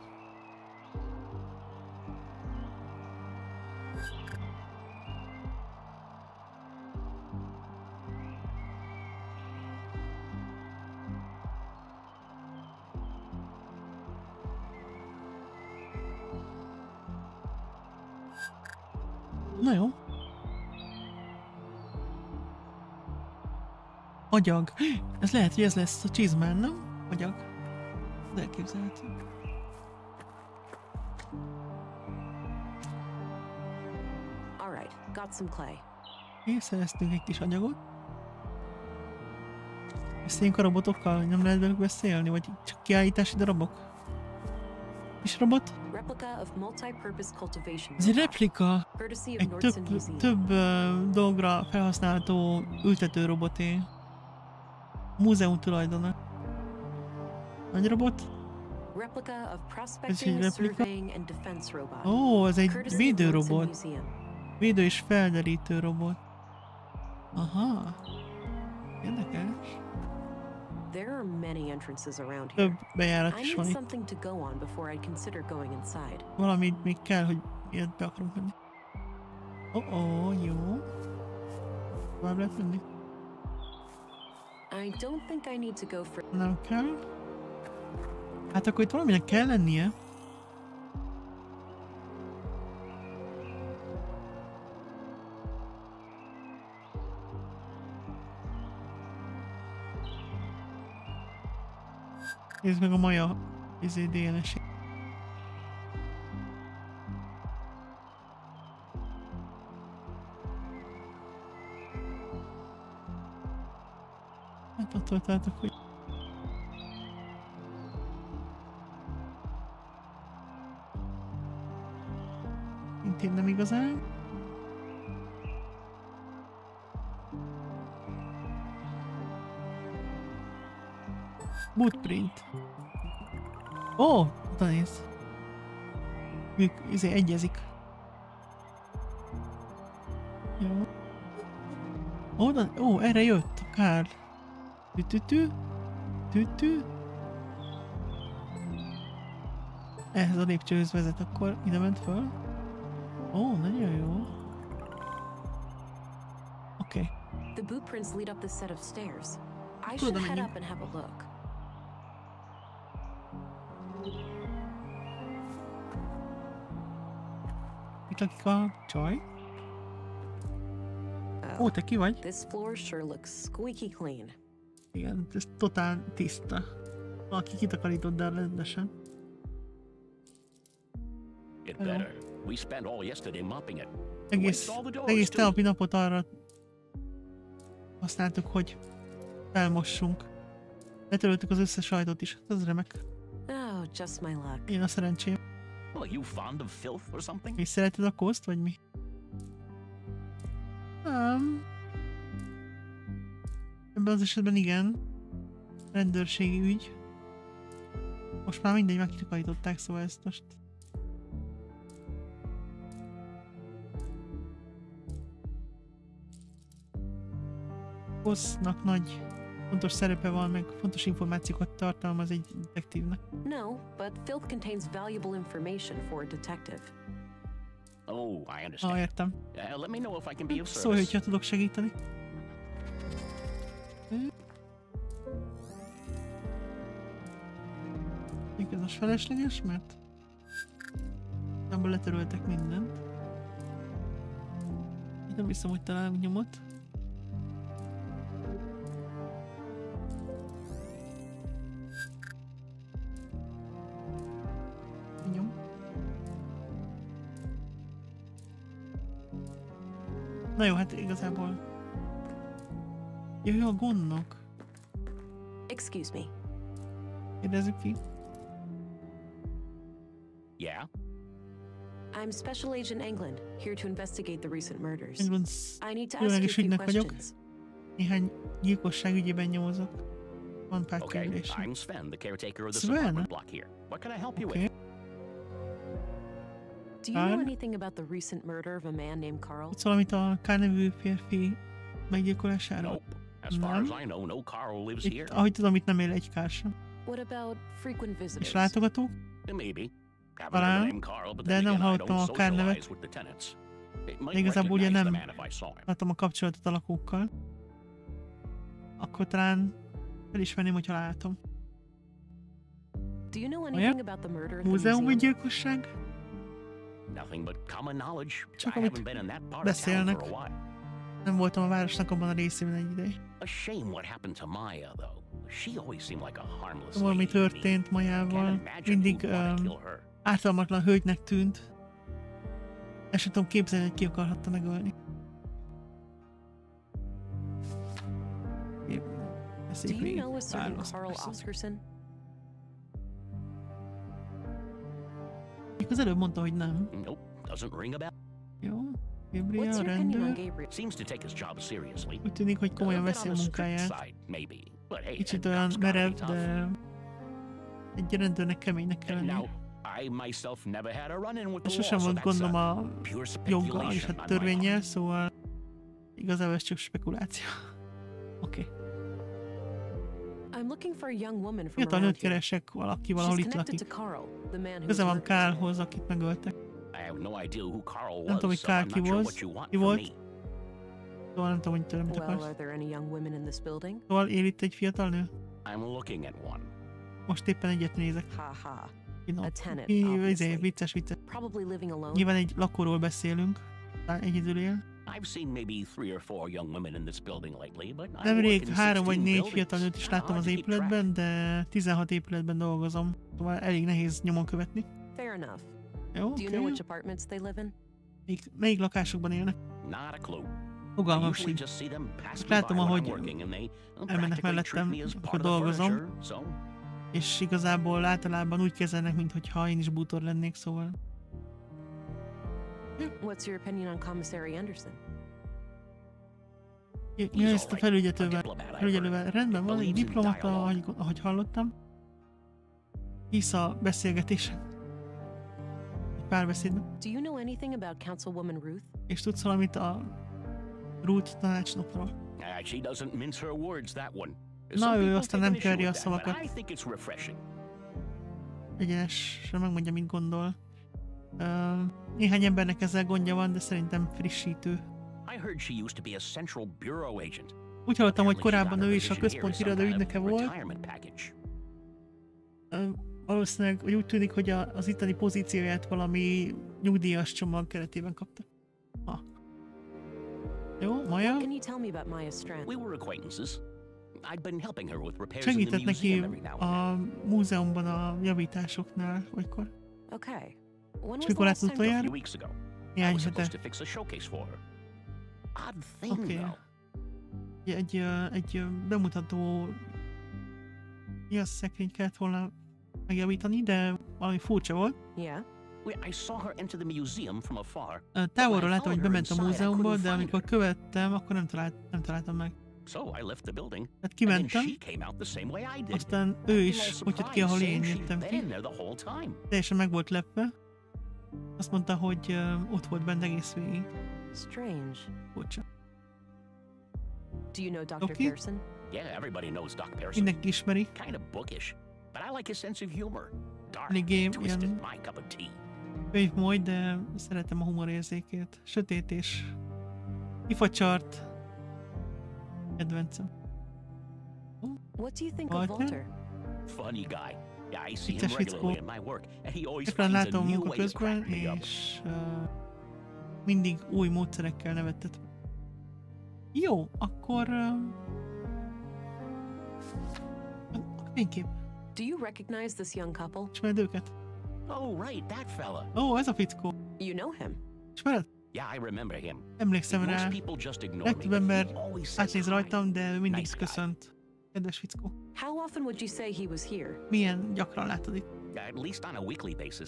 Na jó. Agyag. Ez lehet, hogy ez lesz a csizmán, nem? Agyag. Ez elképzelhető. Én szereztünk egy kis anyagot. Beszéljünk a robotokkal, nem lehet velük beszélni, vagy csak kiállítási darabok? Kis robot? Ez egy replika, egy több, több uh, dolgra felhasználható ültető roboté. Múzeum tulajdona. Nagy robot? Ez egy replika? Ó, ez egy védőrobot. Védő és felderítő robot. Aha. Érdekes. Több bejárat is van itt. Valamit még kell, hogy ilyet be akarunk menni. Ó, oh -oh, jó. Tovább lehet menni. Nem kell. Hát akkor itt valaminek kell lennie. Nézd meg a Maya dé en es-ét. Hát attól találtak, hogy... Én nem igazán. Bootprint. Ó, oh, oda néz. Műk, izé egyezik. Jó. Oda, ó, erre jött a Carl. Do-do-do. Do-do. Ez a lépcsőhöz vezet, akkor ide ment föl. Ó, nagyon jó. Oké. The bootprints lead up the set of stairs. I should head up and have a look. Itt lakik a csaj. Ó, te ki vagy? This floor sure looks squeaky clean. Igen, ez totál tiszta. Valaki kitakarított el rendesen. Egész, egész tegnapi napot arra használtuk, hogy felmossunk. Letöröltük az összes ajtót is. Ez remek. Én a szerencsém. És szereted a kózt, vagy mi? Nem. Ebben az esetben igen. Rendőrségi ügy. Most már mindegy, megkitakították, szóval ezt most... Kosznak nagy fontos szerepe van, meg fontos információkat tartalmaz egy detektívnek. No, but filth contains valuable information for a detective. Oh, I understand. Ah, értem. Uh, let me know if I can be of service. Szólj, hogyha tudok segíteni. Még ez most felesleges, mert ebből letöröltek mindent. Én nem hiszem, hogy találunk nyomot. Na jó, hát igazából... Jöjjön a gondnak. Excuse me. Kérdezzük ki. Yeah? I'm Special Agent Englund, here to investigate the recent murders. I need to ask you a few questions. Néhány gyilkosság ügyében nyomozok. Van pár kérdésem. Okay, I'm Sven, the caretaker of this apartment block here. What can I help you with? Do you know anything about the recent murder of a man named Carl? It's valamit a Carl nevű férfi meggyilkolásáról. Nem. Itt, ahogy tudom, itt nem él egy Carl sem. És látogatók? Talán, de nem hallottam a Carl nevet. De igazából ugye nem láttam a kapcsolatot a lakókkal. Akkor talán felismerném, hogyha látom. Olyan? Múzeumi gyilkosság? Csak amit beszélnek. Nem voltam a városnak abban a részében egy ideig. Valami történt Mayával. Mindig um, ártalmatlan hölgynek tűnt. És nem tudom képzelni, hogy ki akarhatta megölni. Beszéljük végig. Carl Oscarsson? Az előbb mondta, hogy nem. Jó, Gabriel, rendőr. Úgy tűnik, hogy komolyan veszi a munkáját. Kicsit olyan merev, de egy rendőrnek keménynek kell lenni. Sosem volt gondom a joggal és a törvénnyel, szóval igazából ez csak spekuláció. Oké. Okay. Fiatal nőt keresek, valaki valahol itt lakik. Köze van Carlhoz, akit megöltek. Nem tudom, hogy Carl ki volt. Ki volt? Szóval nem tudom, hogy tőlem mit akarsz. Szóval él itt egy fiatal nő? Most éppen egyet nézek. Izé, vicces, vicces. Nyilván egy lakóról beszélünk. Egyedül él. Nemrég három vagy négy fiatal nőt is láttam az épületben, de tizenhat épületben dolgozom, szóval elég nehéz nyomon követni. Jó, oké. Még melyik lakásokban élnek? Fogalmam sincs. Látom, ahogy elmennek mellettem, akkor dolgozom, és igazából általában úgy kezelnek, mintha én is bútor lennék, szóval... What's your opinion on Commissary Anderson? Ja, ezt a felügyelővel rendben van, egy diplomata, ahogy, ahogy hallottam. Hisz a beszélgetésen. Egy párbeszédben. És tudsz valamit a Ruth tanácsnokról? Na, ő aztán nem kerüli a szavakat. Egyenes, megmondja, mit gondol. Uh, néhány embernek ezzel gondja van, de szerintem frissítő. Úgy hallottam, hogy korábban ő is a központi iroda ügynöke volt. Uh, valószínűleg úgy tűnik, hogy a, az itteni pozícióját valami nyugdíjas csomag keretében kapta. Ha. Jó, Maya? Segített neki a múzeumban a javításoknál, olykor. És mikor látsz utoljára? Néhány hete. Oké. Egy, egy bemutató... Mi a szekrényt kellett volna megjavítani, de valami furcsa volt. Távolról láttam, hogy bement a múzeumból, de amikor követtem, akkor nem, talált, nem találtam meg. Tehát kimentem, aztán ő is úgy jött ki, ahol én jöttem ki. Teljesen meg volt lepve. Azt mondta, hogy uh, ott volt bent egész végig. Furcsa. Oké? Mindenki ismeri. Eléggé ilyen könyvmoly, de szeretem a humor érzékét. Sötét és kifacsart. Kedvencem. Walter? Vicces fickó. Éppen látom a munka közben, és uh, mindig új módszerekkel nevettet. Jó, akkor... Végképp. Ismered őket? Ó, ez a fickó. Ismered? Emlékszem rá. Legtöbb ember átnéz rajtam, de ő mindig köszönt. Kedves fickó. Milyen gyakran látod itt?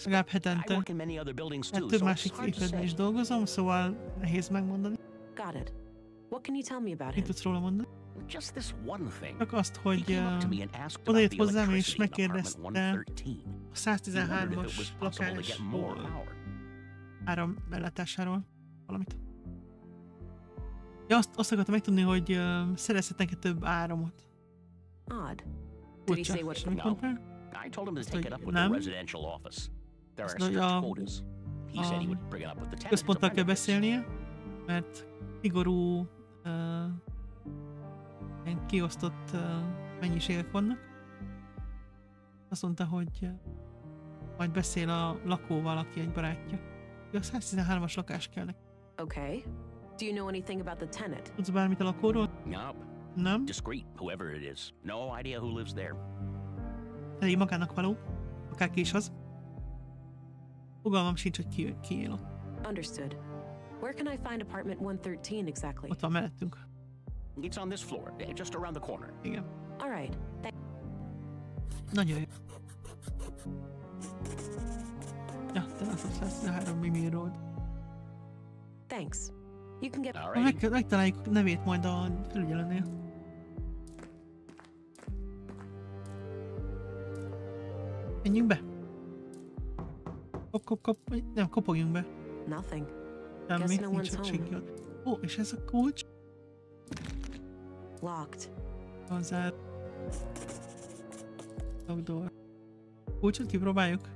Legalább hetente. Hát több másik épületben is dolgozom, szóval nehéz megmondani. Mit tudsz róla mondani? Csak azt, hogy uh, odajött hozzám és megkérdezte a száztizenhármas lakás áram ellátásáról valamit. Ja, azt, azt akartam megtudni, hogy uh, szerezhetnek-e több áramot. Furcsa, és nem mondtál? Azt, hogy nem. Azt, hogy a, a központtal kell beszélnie, mert szigorú uh, kiosztott uh, mennyiségek vannak. Azt mondta, hogy uh, majd beszél a lakóval, aki egy barátja. A száztizenhármas lakás kell neki. Okay. Do you know anything about the tenant? Tudsz bármit a lakóról? No. Nem? Discreet, whoever it is. No idea who lives there. Elég magának való, akárki is az. Fogalmam sincs, hogy ki, ki él ott. Understood. Where can I find apartment one thirteen exactly? Ott van mellettünk. It's on this floor, just around the corner. Igen. All right. Nagyon jó. Ja, te nem fogsz lesz, de három Mimir Road. Thanks. You can get... Meg, megtaláljuk nevét majd a felügyelőnél. Menjünk be. Kop, kop, kop. Nem, kopogjunk be. Nothing. Semmi, nincs ott senki ott. Ó, és ez a kulcs? Locked. Hozzá. Outdoor. Kulcsot kipróbáljuk.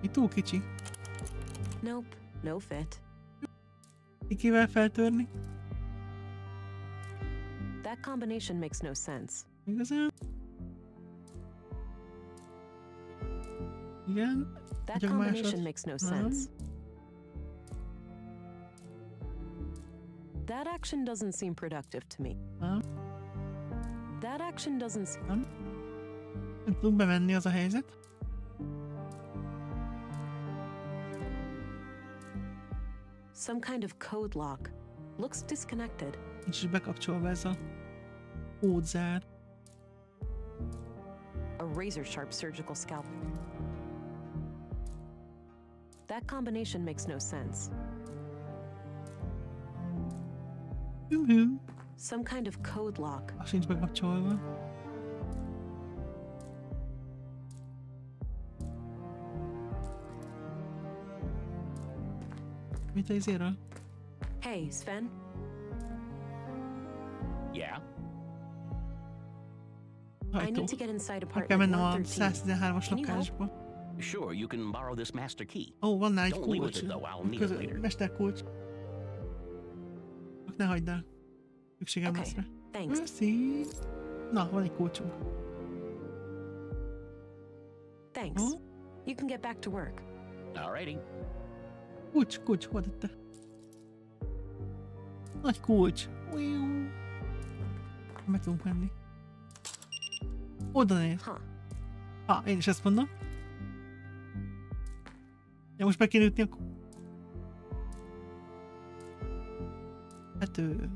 Mi túl kicsi. Nope, no fit. Kikivel feltörni? That combination makes no sense. Igazán? Igen. That combination makes no sense. That action doesn't seem productive to me. Nem. That action doesn't seem... Nem. Nem tudunk bemenni, az a helyzet. Some kind of code lock. Looks disconnected. Nincs is bekapcsolva ez a kódzár. A razor sharp surgical scalpel. That combination makes no sense. Mm-hmm. Some kind of code lock. Azt nincs bekapcsolva. Mit az éről? Hey, Sven. Yeah. I need to get inside apartment one thirteen. Sure, you can borrow this master key. Ó, oh, van rá egy kulcs. Mesterkulcs. Ne hagyd el. Szükségem lesz rá. Köszi. Na, van egy kulcsunk. Thanks. Oh? You can get back to work. Alrighty. Kulcs, kulcs, hol tette? Nagy kulcs. Meg tudunk menni. Oda néz. Ha, ah, én is ezt mondom. Ja, most be kéne ütni a... Hát ő...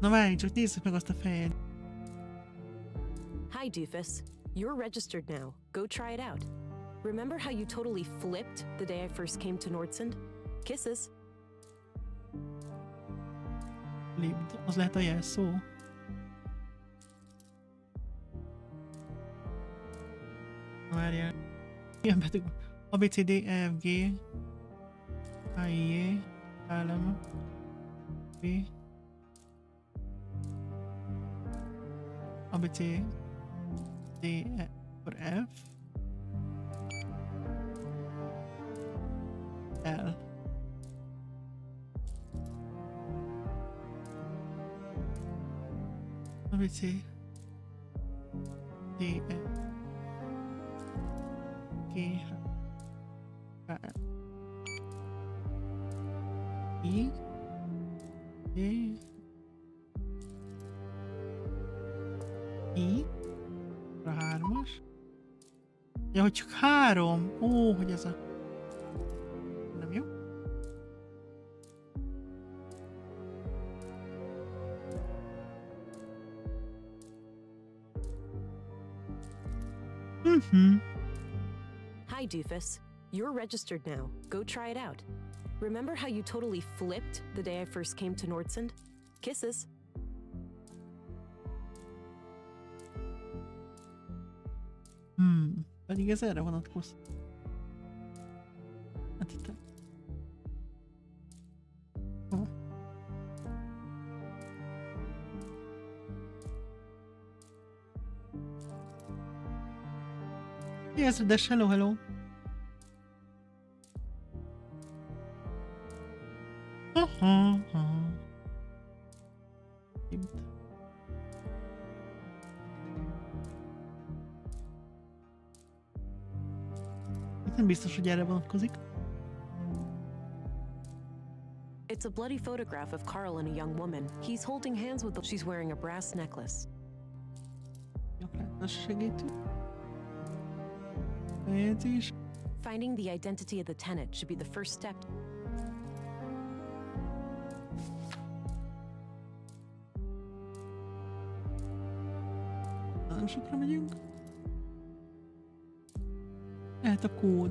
Na várj, csak nézzük meg azt a fejed. Hi, Doofus. You're registered now. Go try it out. Remember how you totally flipped the day I first came to Nordsund? Kisses. Flipped. Az lehet a jelszó. Na várjál. Milyen beteg... A B C D E F G I E A L M B A B C D E F L. A B C D E F G E E I a hármas. Ja, hogy csak három. Ó, hogy ez a... Nem jó. Mhm. Hi, Doofus. You're registered now. Go try it out. Remember how you totally flipped the day I first came to Nordsund? Kisses. Hmm. Pedig ez erre vonatkoz. Hát itt. Oh. Yes, that's hello, hello. It's a bloody photograph of Carl and a young woman. He's holding hands with the... She's wearing a brass necklace. Finding the identity of the tenant should be the first step.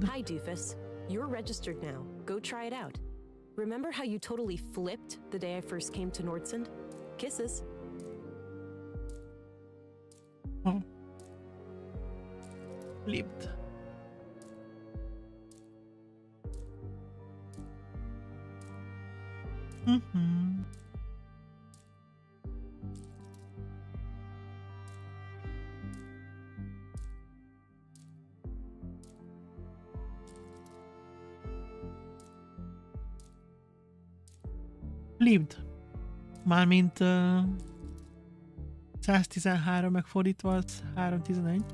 Hi, Doofus. You're registered now. Go try it out. Remember how you totally flipped the day I first came to Nordsund? Kisses. Oh. Flipped. Mm-hmm. Flipped. Mármint uh, száztizenhárom megfordítva az háromszáztizenegy.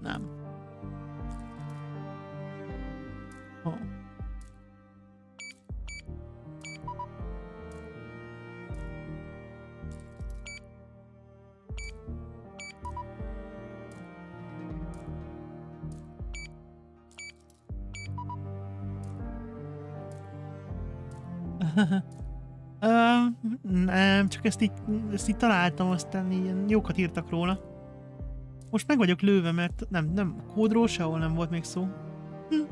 Nem. Oh. uh, nem, csak ezt így, ezt így találtam, aztán ilyen jókat írtak róla. Most meg vagyok lőve, mert nem, nem, kódról sehol nem volt még szó. Hm.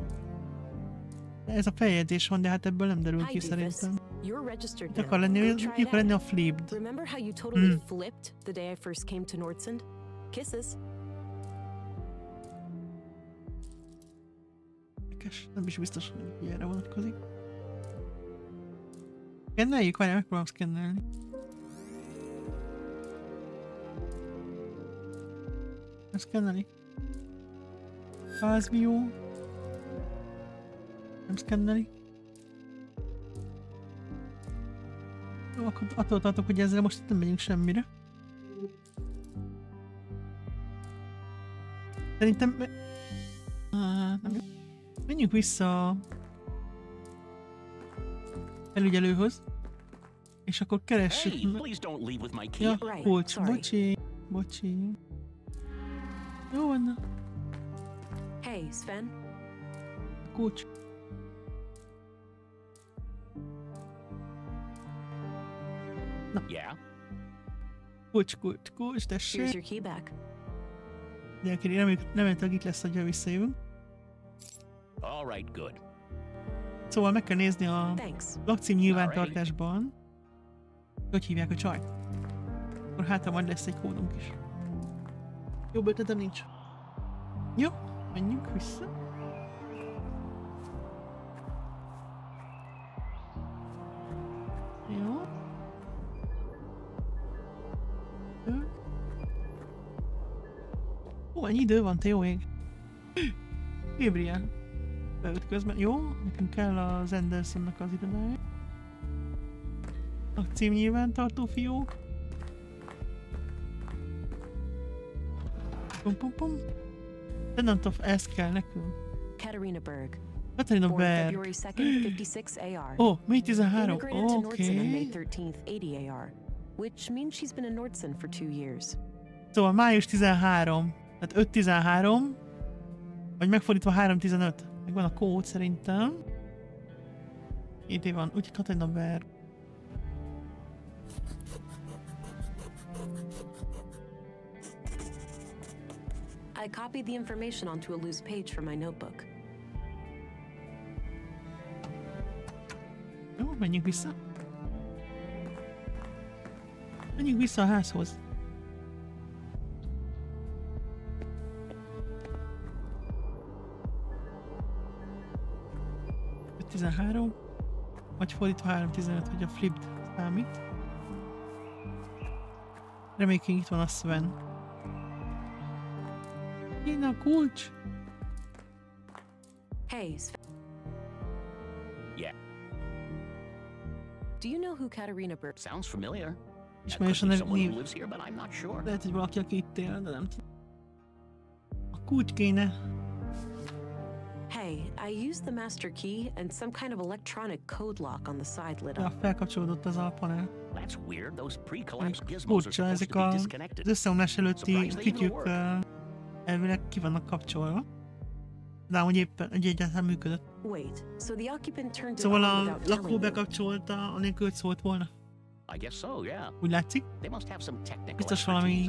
Ez a feljegyzés van, de hát ebből nem derül ki szerintem. Mi akar lenni, mi akar lenni a flipped? Hm. Érdekes, nem is biztos, hogy erre vonatkozik. Szkenneljük, várjál, megpróbálom szkennelni. Szkennelni. Fázmió. Nem szkenneli. Jó, akkor attól tartok, hogy ezzel most nem megyünk semmire. Szerintem... Ah, nem jó. Menjünk vissza a felügyelőhöz, és akkor keressük... Ja, polc. Bocsi, bocsi. Jó van. Hey, Sven. Kulcs. Na. Yeah. Kulcs, kulcs, kulcs, tessék. De kérlek, reméljük, remélhetőleg itt lesz, hogyha visszajövünk. Szóval meg kell nézni a lakcím nyilvántartásban, hogy hívják a csajt. Akkor hát, ha majd lesz egy kódunk is. Jobb ötletem nincs. Jó, menjünk vissza. Jó. Ó, ennyi idő van, te jó ég. Gabriel. Közben. Jó, nekünk kell az Andersonnak az irodája. A cím nyilvántartó fiók. Pum pum pum. De nem tudom, ez kell nekünk. Katarina Berg. Katarina Berg. Ó, oh, May tizenhárom. Oké. Szóval május tizenhárom. Tehát öt tizenhárom. Vagy megfordítva három tizenöt. Megvan a kód szerintem. Itt van, úgyhogy Katarina Berg. I copied the information onto a loose page from my notebook. Jó, menjünk vissza. Menjünk vissza a házhoz. tizenhárom, vagy fordítva három tizenöt, hogy a flipped számít. Reméljük, itt van a Sven. Én a kulcs! Hey, Sven. Yeah. Do you know who Katarina Berg? Sounds familiar. Ismerős a név. Lehet, hogy valaki, aki itt él, de nem tudom. A kulcs kéne. I used the master key and some kind of electronic code lock on the side lid. Ja, felkapcsolódott az alpanel. That's weird. Those pre-collapse gizmos are supposed to be disconnected. Az összeomlás előtti kityük elvileg ki vannak kapcsolva. De amúgy éppen egyáltalán működött. Wait, so the occupant turned it on without telling you. Szóval a lakó bekapcsolta, anélkül szólt volna. I guess so, yeah. Úgy látszik. Biztos valami,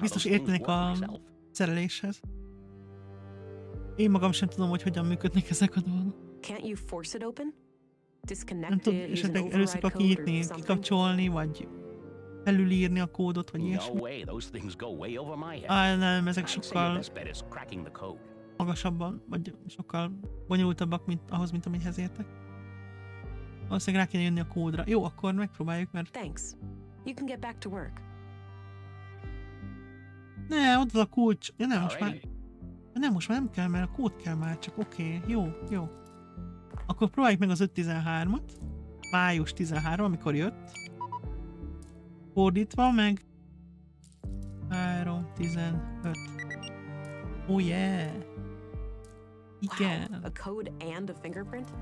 biztos értenek a szereléshez. Én magam sem tudom, hogy hogyan működnek ezek a dolgok. Nem tudom, esetleg először kell kinyitni, kikapcsolni, vagy felülírni a kódot, vagy ilyesmi. Á, nem, ezek sokkal magasabban, vagy sokkal bonyolultabbak, mint ahhoz, mint amihez értek. Valószínűleg rá kéne jönni a kódra. Jó, akkor megpróbáljuk, mert... Ne, ott van a kulcs. Ja, nem, most már... Nem, most már nem kell, mert a kód kell már, csak oké, okay. Jó, jó. Akkor próbáljuk meg az öt tizenhármat. május tizenhárom, amikor jött. Fordítva meg. három tizenöt. Oh yeah! Igen. Wow, a code and a fingerprint?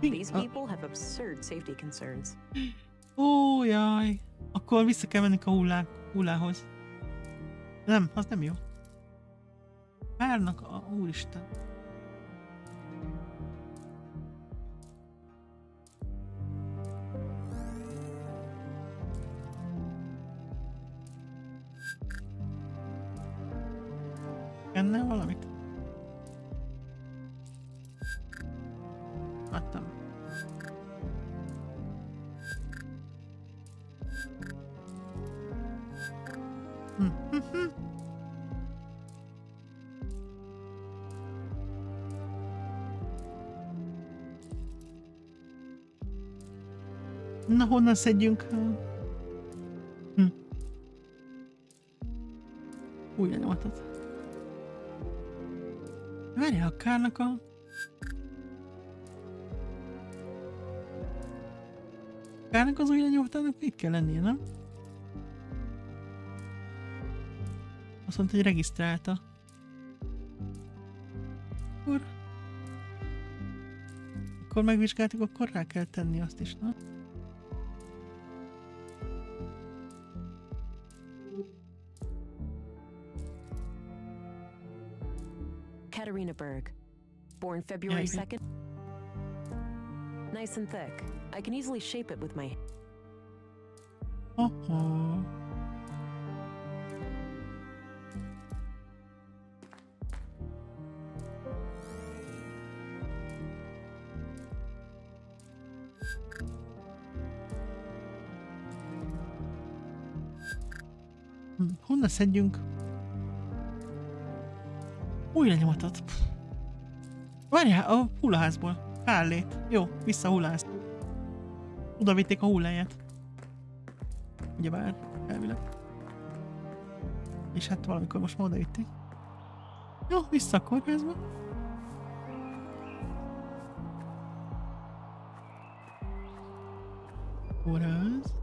These people have absurd safety concerns. Ó, jaj. Akkor vissza kell mennünk a hullá, hullához. Nem, az nem jó. Várnak a... Úristen. Ennél valamit? Láttam. Hm, hm, hm. Na, honnan szedjünk? Hm. Újra nyomatot. Várjál a kárnak a... Kárnak az újra nyomatának itt kell lennie, nem? Azt mondta, hogy regisztrálta. Akkor... Akkor megvizsgáltuk, akkor rá kell tenni azt is, nem? Katarina Berg, born February second. Nice and thick. I can easily shape it with my hand. Uh-huh. Hmm, honnan szedjünk? Újra nyomatot. Várjál, a hullaházból. Állét. Jó, vissza hulláz. Oda vitték a hulláját. Ugyebár, elvileg. És hát valamikor most ma oda vitték. Jó, vissza a kórházba. Kórház.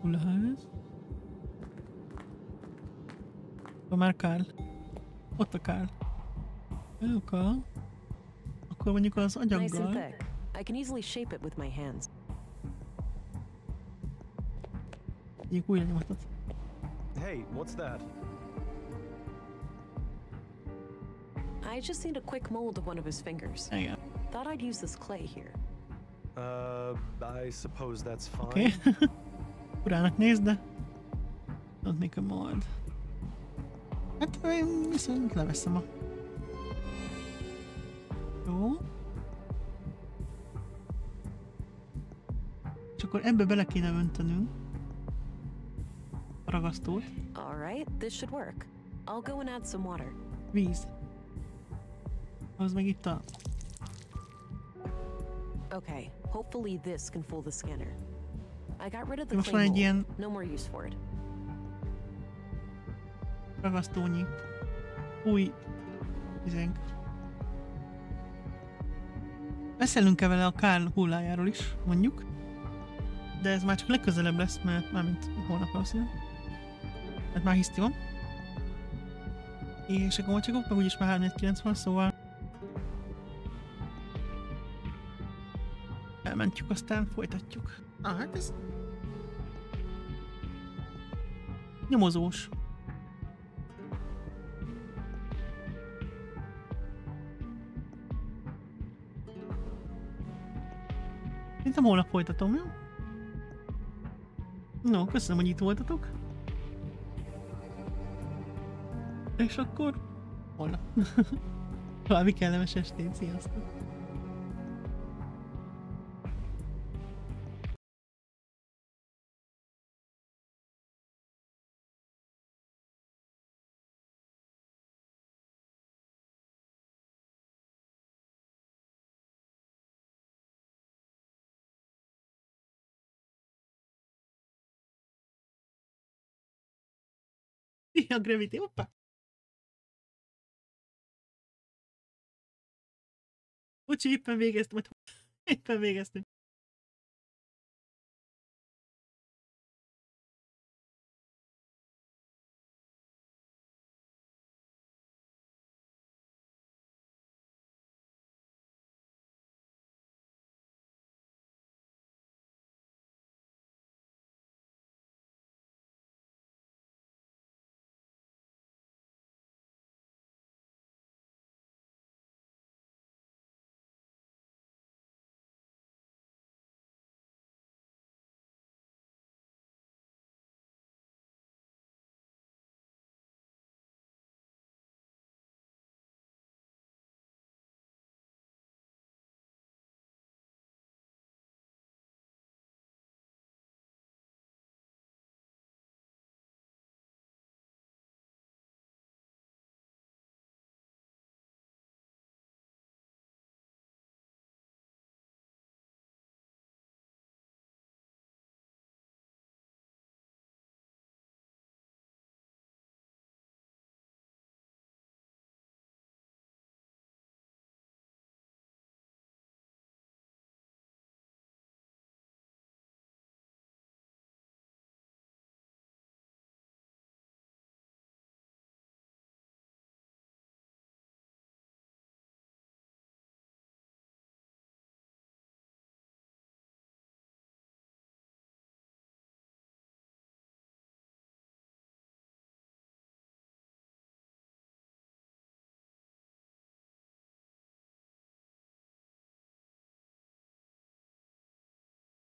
Hulláz. Van már Carl. Ott a Carl. Jó, Carl. Akkor mondjuk az agyaggal. Egyik újra nyomatot. Hey, what's that? I just need a quick mold of one of his fingers. Igen. Thought I'd use this clay here. Uh, I suppose that's fine. Oké. Okay. Urának nézd, de... Don't make a mold. Hát én viszont leveszem a... Jó. És akkor ebbe bele kéne öntenünk a ragasztót. Víz. Az meg itt a... Okay, hopefully this can fool the scanner. I got rid of the clay mold. No more use for it. Ragasztónyi új vizénk. Beszélünk-e vele a Carl hullájáról is, mondjuk. De ez már csak legközelebb lesz, mert már mint holnap valószínűleg. Mert már hiszti van. És akkor majd csak meg úgyis már három négy kilenc van, szóval... Elmentjük, aztán folytatjuk. Ah, hát ez... Nyomozós. Szerintem holnap folytatom, jó? No, köszönöm, hogy itt voltatok. És akkor... holnap. Valami kellemes estét, sziasztok! A Gravity, hoppá! Bocsi, éppen végeztem, éppen végeztem.